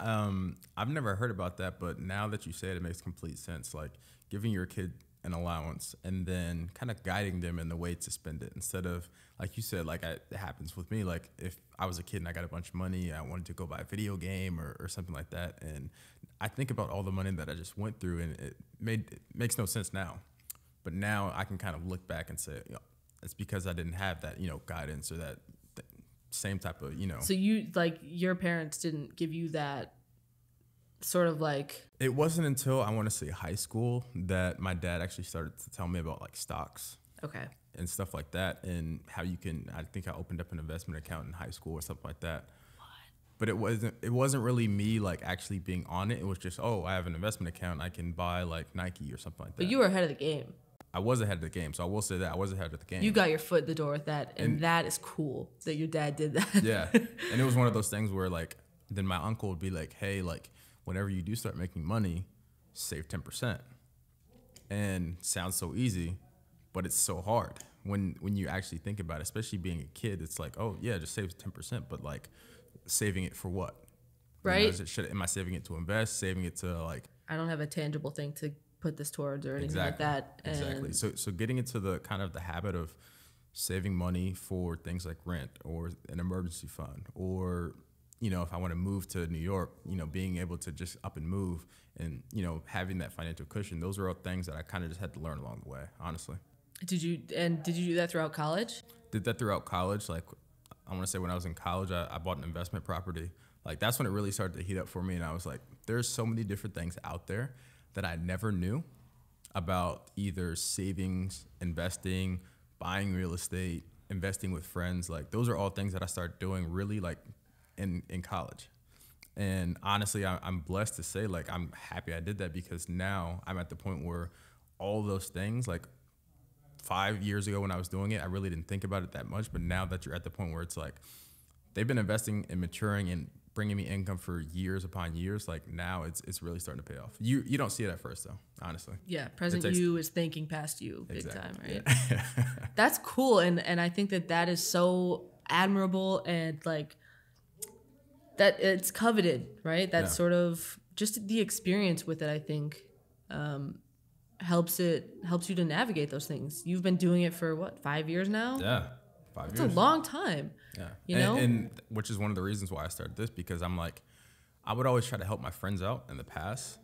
I've never heard about that, but now that you say it, it makes complete sense. Like giving your kid an allowance and then kind of guiding them in the way to spend it, instead of, like you said, like it happens with me. Like if I was a kid and I got a bunch of money, I wanted to go buy a video game or something like that. And I think about all the money that I just went through, and it makes no sense now. But now I can kind of look back and say, you know, it's because I didn't have that, you know, guidance or that same type of, you know. So you, like, your parents didn't give you that sort of, like, it wasn't until I want to say high school that my dad actually started to tell me about, like, stocks, okay, and stuff like that, and how you can, I think I opened up an investment account in high school or something like that. What? But it wasn't really me, like, actually being on it. It was just, oh, I have an investment account, I can buy, like, Nike or something like that. But you were ahead of the game. I was ahead of the game, so I will say that I was ahead of the game. You got your foot in the door with that, and that is cool that your dad did that. Yeah, and it was one of those things where, like, then my uncle would be like, hey, like, whenever you do start making money, save 10%. And sounds so easy, but it's so hard when you actually think about it, especially being a kid. It's like, oh, yeah, just save 10%, but, like, saving it for what? Right. You know, am I saving it to invest, saving it to, like, I don't have a tangible thing to put this towards or anything like that. And exactly. So getting into the kind of the habit of saving money for things like rent or an emergency fund, or, you know, if I want to move to New York, you know, being able to just up and move and, you know, having that financial cushion, those are all things that I kind of just had to learn along the way, honestly. Did you do that throughout college? Did that throughout college. Like, I want to say when I was in college, I bought an investment property. Like, that's when it really started to heat up for me. And I was like, there's so many different things out there that I never knew about, either savings, investing, buying real estate, investing with friends. Like, those are all things that I started doing really, like, in college. And honestly, I'm blessed to say, like, I'm happy I did that, because now I'm at the point where all those things, like, 5 years ago when I was doing it, I really didn't think about it that much. But now that you're at the point where it's like, they've been investing and maturing and bringing me income for years upon years, like, now it's really starting to pay off. You don't see it at first, though, honestly. Yeah, present you is thinking past you big time, right? Yeah. That's cool, and I think that that is so admirable, and, like, that it's coveted, right? That sort of just the experience with it, I think, helps you to navigate those things. You've been doing it for what, 5 years now? Yeah. It's a long time. Yeah. You know? And which is one of the reasons why I started this, because I'm like, I would always try to help my friends out in the past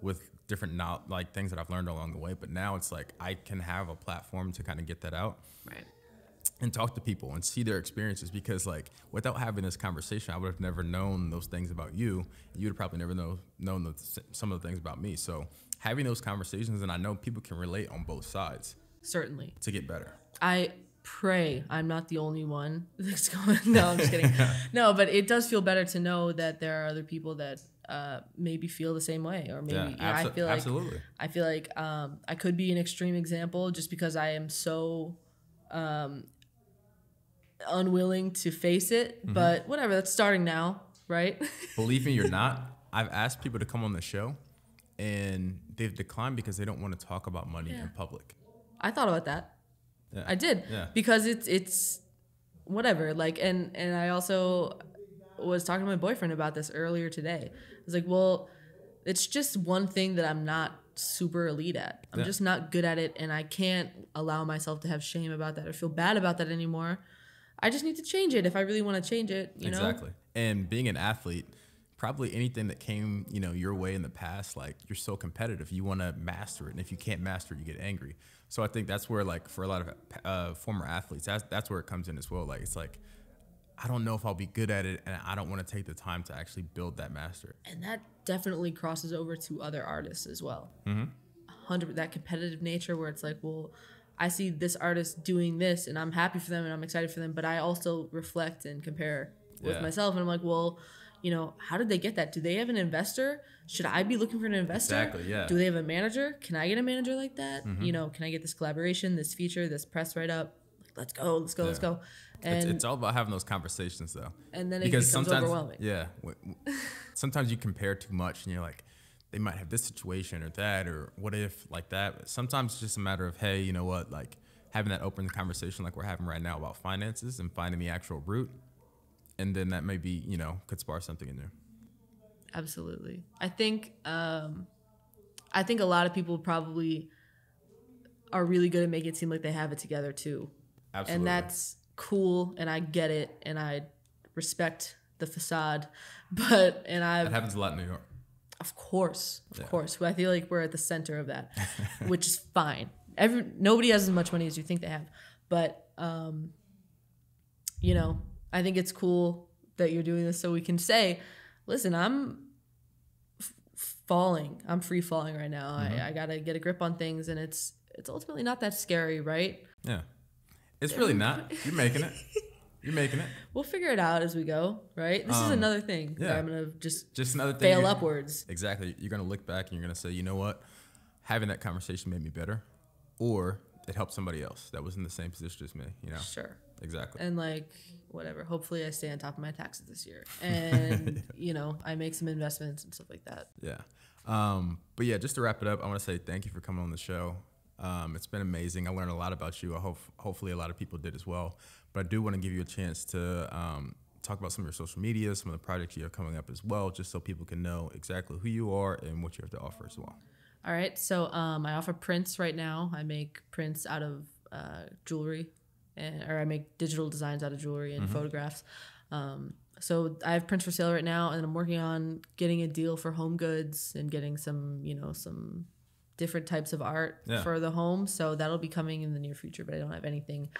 with different, not like things that I've learned along the way. But now it's like, I can have a platform to kind of get that out. Right. And talk to people and see their experiences, because, like, without having this conversation, I would have never known those things about you. You would have probably never known some of the things about me. So having those conversations, and I know people can relate on both sides. Certainly. To get better. I pray I'm not the only one that's going. No, I'm just kidding. No, but it does feel better to know that there are other people that maybe feel the same way, or maybe I feel like absolutely. I feel like I could be an extreme example, just because I am so unwilling to face it. Mm-hmm. But whatever, that's starting now, right? Believe me, you're not. I've asked people to come on the show, and they've declined because they don't want to talk about money in public. I thought about that. Yeah. I did, because it's whatever, like, and I also was talking to my boyfriend about this earlier today. I was like, well, it's just one thing that I'm not super elite at. I'm just not good at it, and I can't allow myself to have shame about that or feel bad about that anymore. I just need to change it if I really want to change it, you know? Exactly. And being an athlete, probably anything that came, you know, your way in the past, like you're so competitive, you want to master it. And if you can't master it, you get angry. So I think that's where, like, for a lot of former athletes, that's where it comes in as well. Like, it's like, I don't know if I'll be good at it, and I don't want to take the time to actually build that master. And that definitely crosses over to other artists as well. That competitive nature where it's like, well, I see this artist doing this and I'm happy for them and I'm excited for them, but I also reflect and compare with myself. And I'm like, well, you know, how did they get that? Do they have an investor? Should I be looking for an investor? Exactly, yeah. Do they have a manager? Can I get a manager like that? You know, can I get this collaboration, this feature, this press write-up? Like, let's go, let's go, let's go. And it's all about having those conversations, though. And then it becomes overwhelming. Yeah. Sometimes you compare too much and you're like, they might have this situation or that, or what if, like that. Sometimes it's just a matter of, hey, you know what, like having that open conversation like we're having right now about finances and finding the actual root. And then that maybe, you know, could spark something in there. Absolutely. I think a lot of people probably are really good at making it seem like they have it together too. Absolutely. And that's cool. And I get it. And I respect the facade, but, and I, that happens a lot in New York. Of course, of course. I feel like we're at the center of that, which is fine. Nobody has as much money as you think they have. But, you know, I think it's cool that you're doing this so we can say, listen, I'm falling. I'm free falling right now. I got to get a grip on things. And it's ultimately not that scary, right? Yeah. It's really not. You're making it. You're making it. We'll figure it out as we go, right? This is another thing. Yeah. I'm going to just another thing fail upwards. Exactly. You're going to look back and you're going to say, you know what? Having that conversation made me better, or it helped somebody else that was in the same position as me, you know? Sure. Exactly. And like, whatever. Hopefully I stay on top of my taxes this year and, you know, I make some investments and stuff like that. Yeah. But yeah, just to wrap it up, I want to say thank you for coming on the show. It's been amazing. I learned a lot about you. I hope hopefully a lot of people did as well. But I do want to give you a chance to talk about some of your social media, some of the projects you have coming up as well, just so people can know exactly who you are and what you have to offer as well. All right. So I offer prints right now. I make prints out of jewelry, or I make digital designs out of jewelry and photographs. So I have prints for sale right now, and I'm working on getting a deal for home goods and getting some, you know, some different types of art for the home. So that'll be coming in the near future, but I don't have anything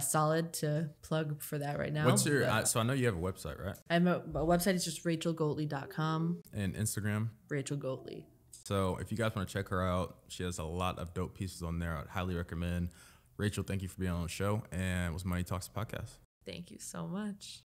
solid to plug for that right now. What's your, so I know you have a website, right? I have a website. It's just rachelgoatley.com. And Instagram? Rachel Goatley. So if you guys want to check her out, she has a lot of dope pieces on there. I'd highly recommend. Rachel, thank you for being on the show, and it was Money Talks Podcast. Thank you so much.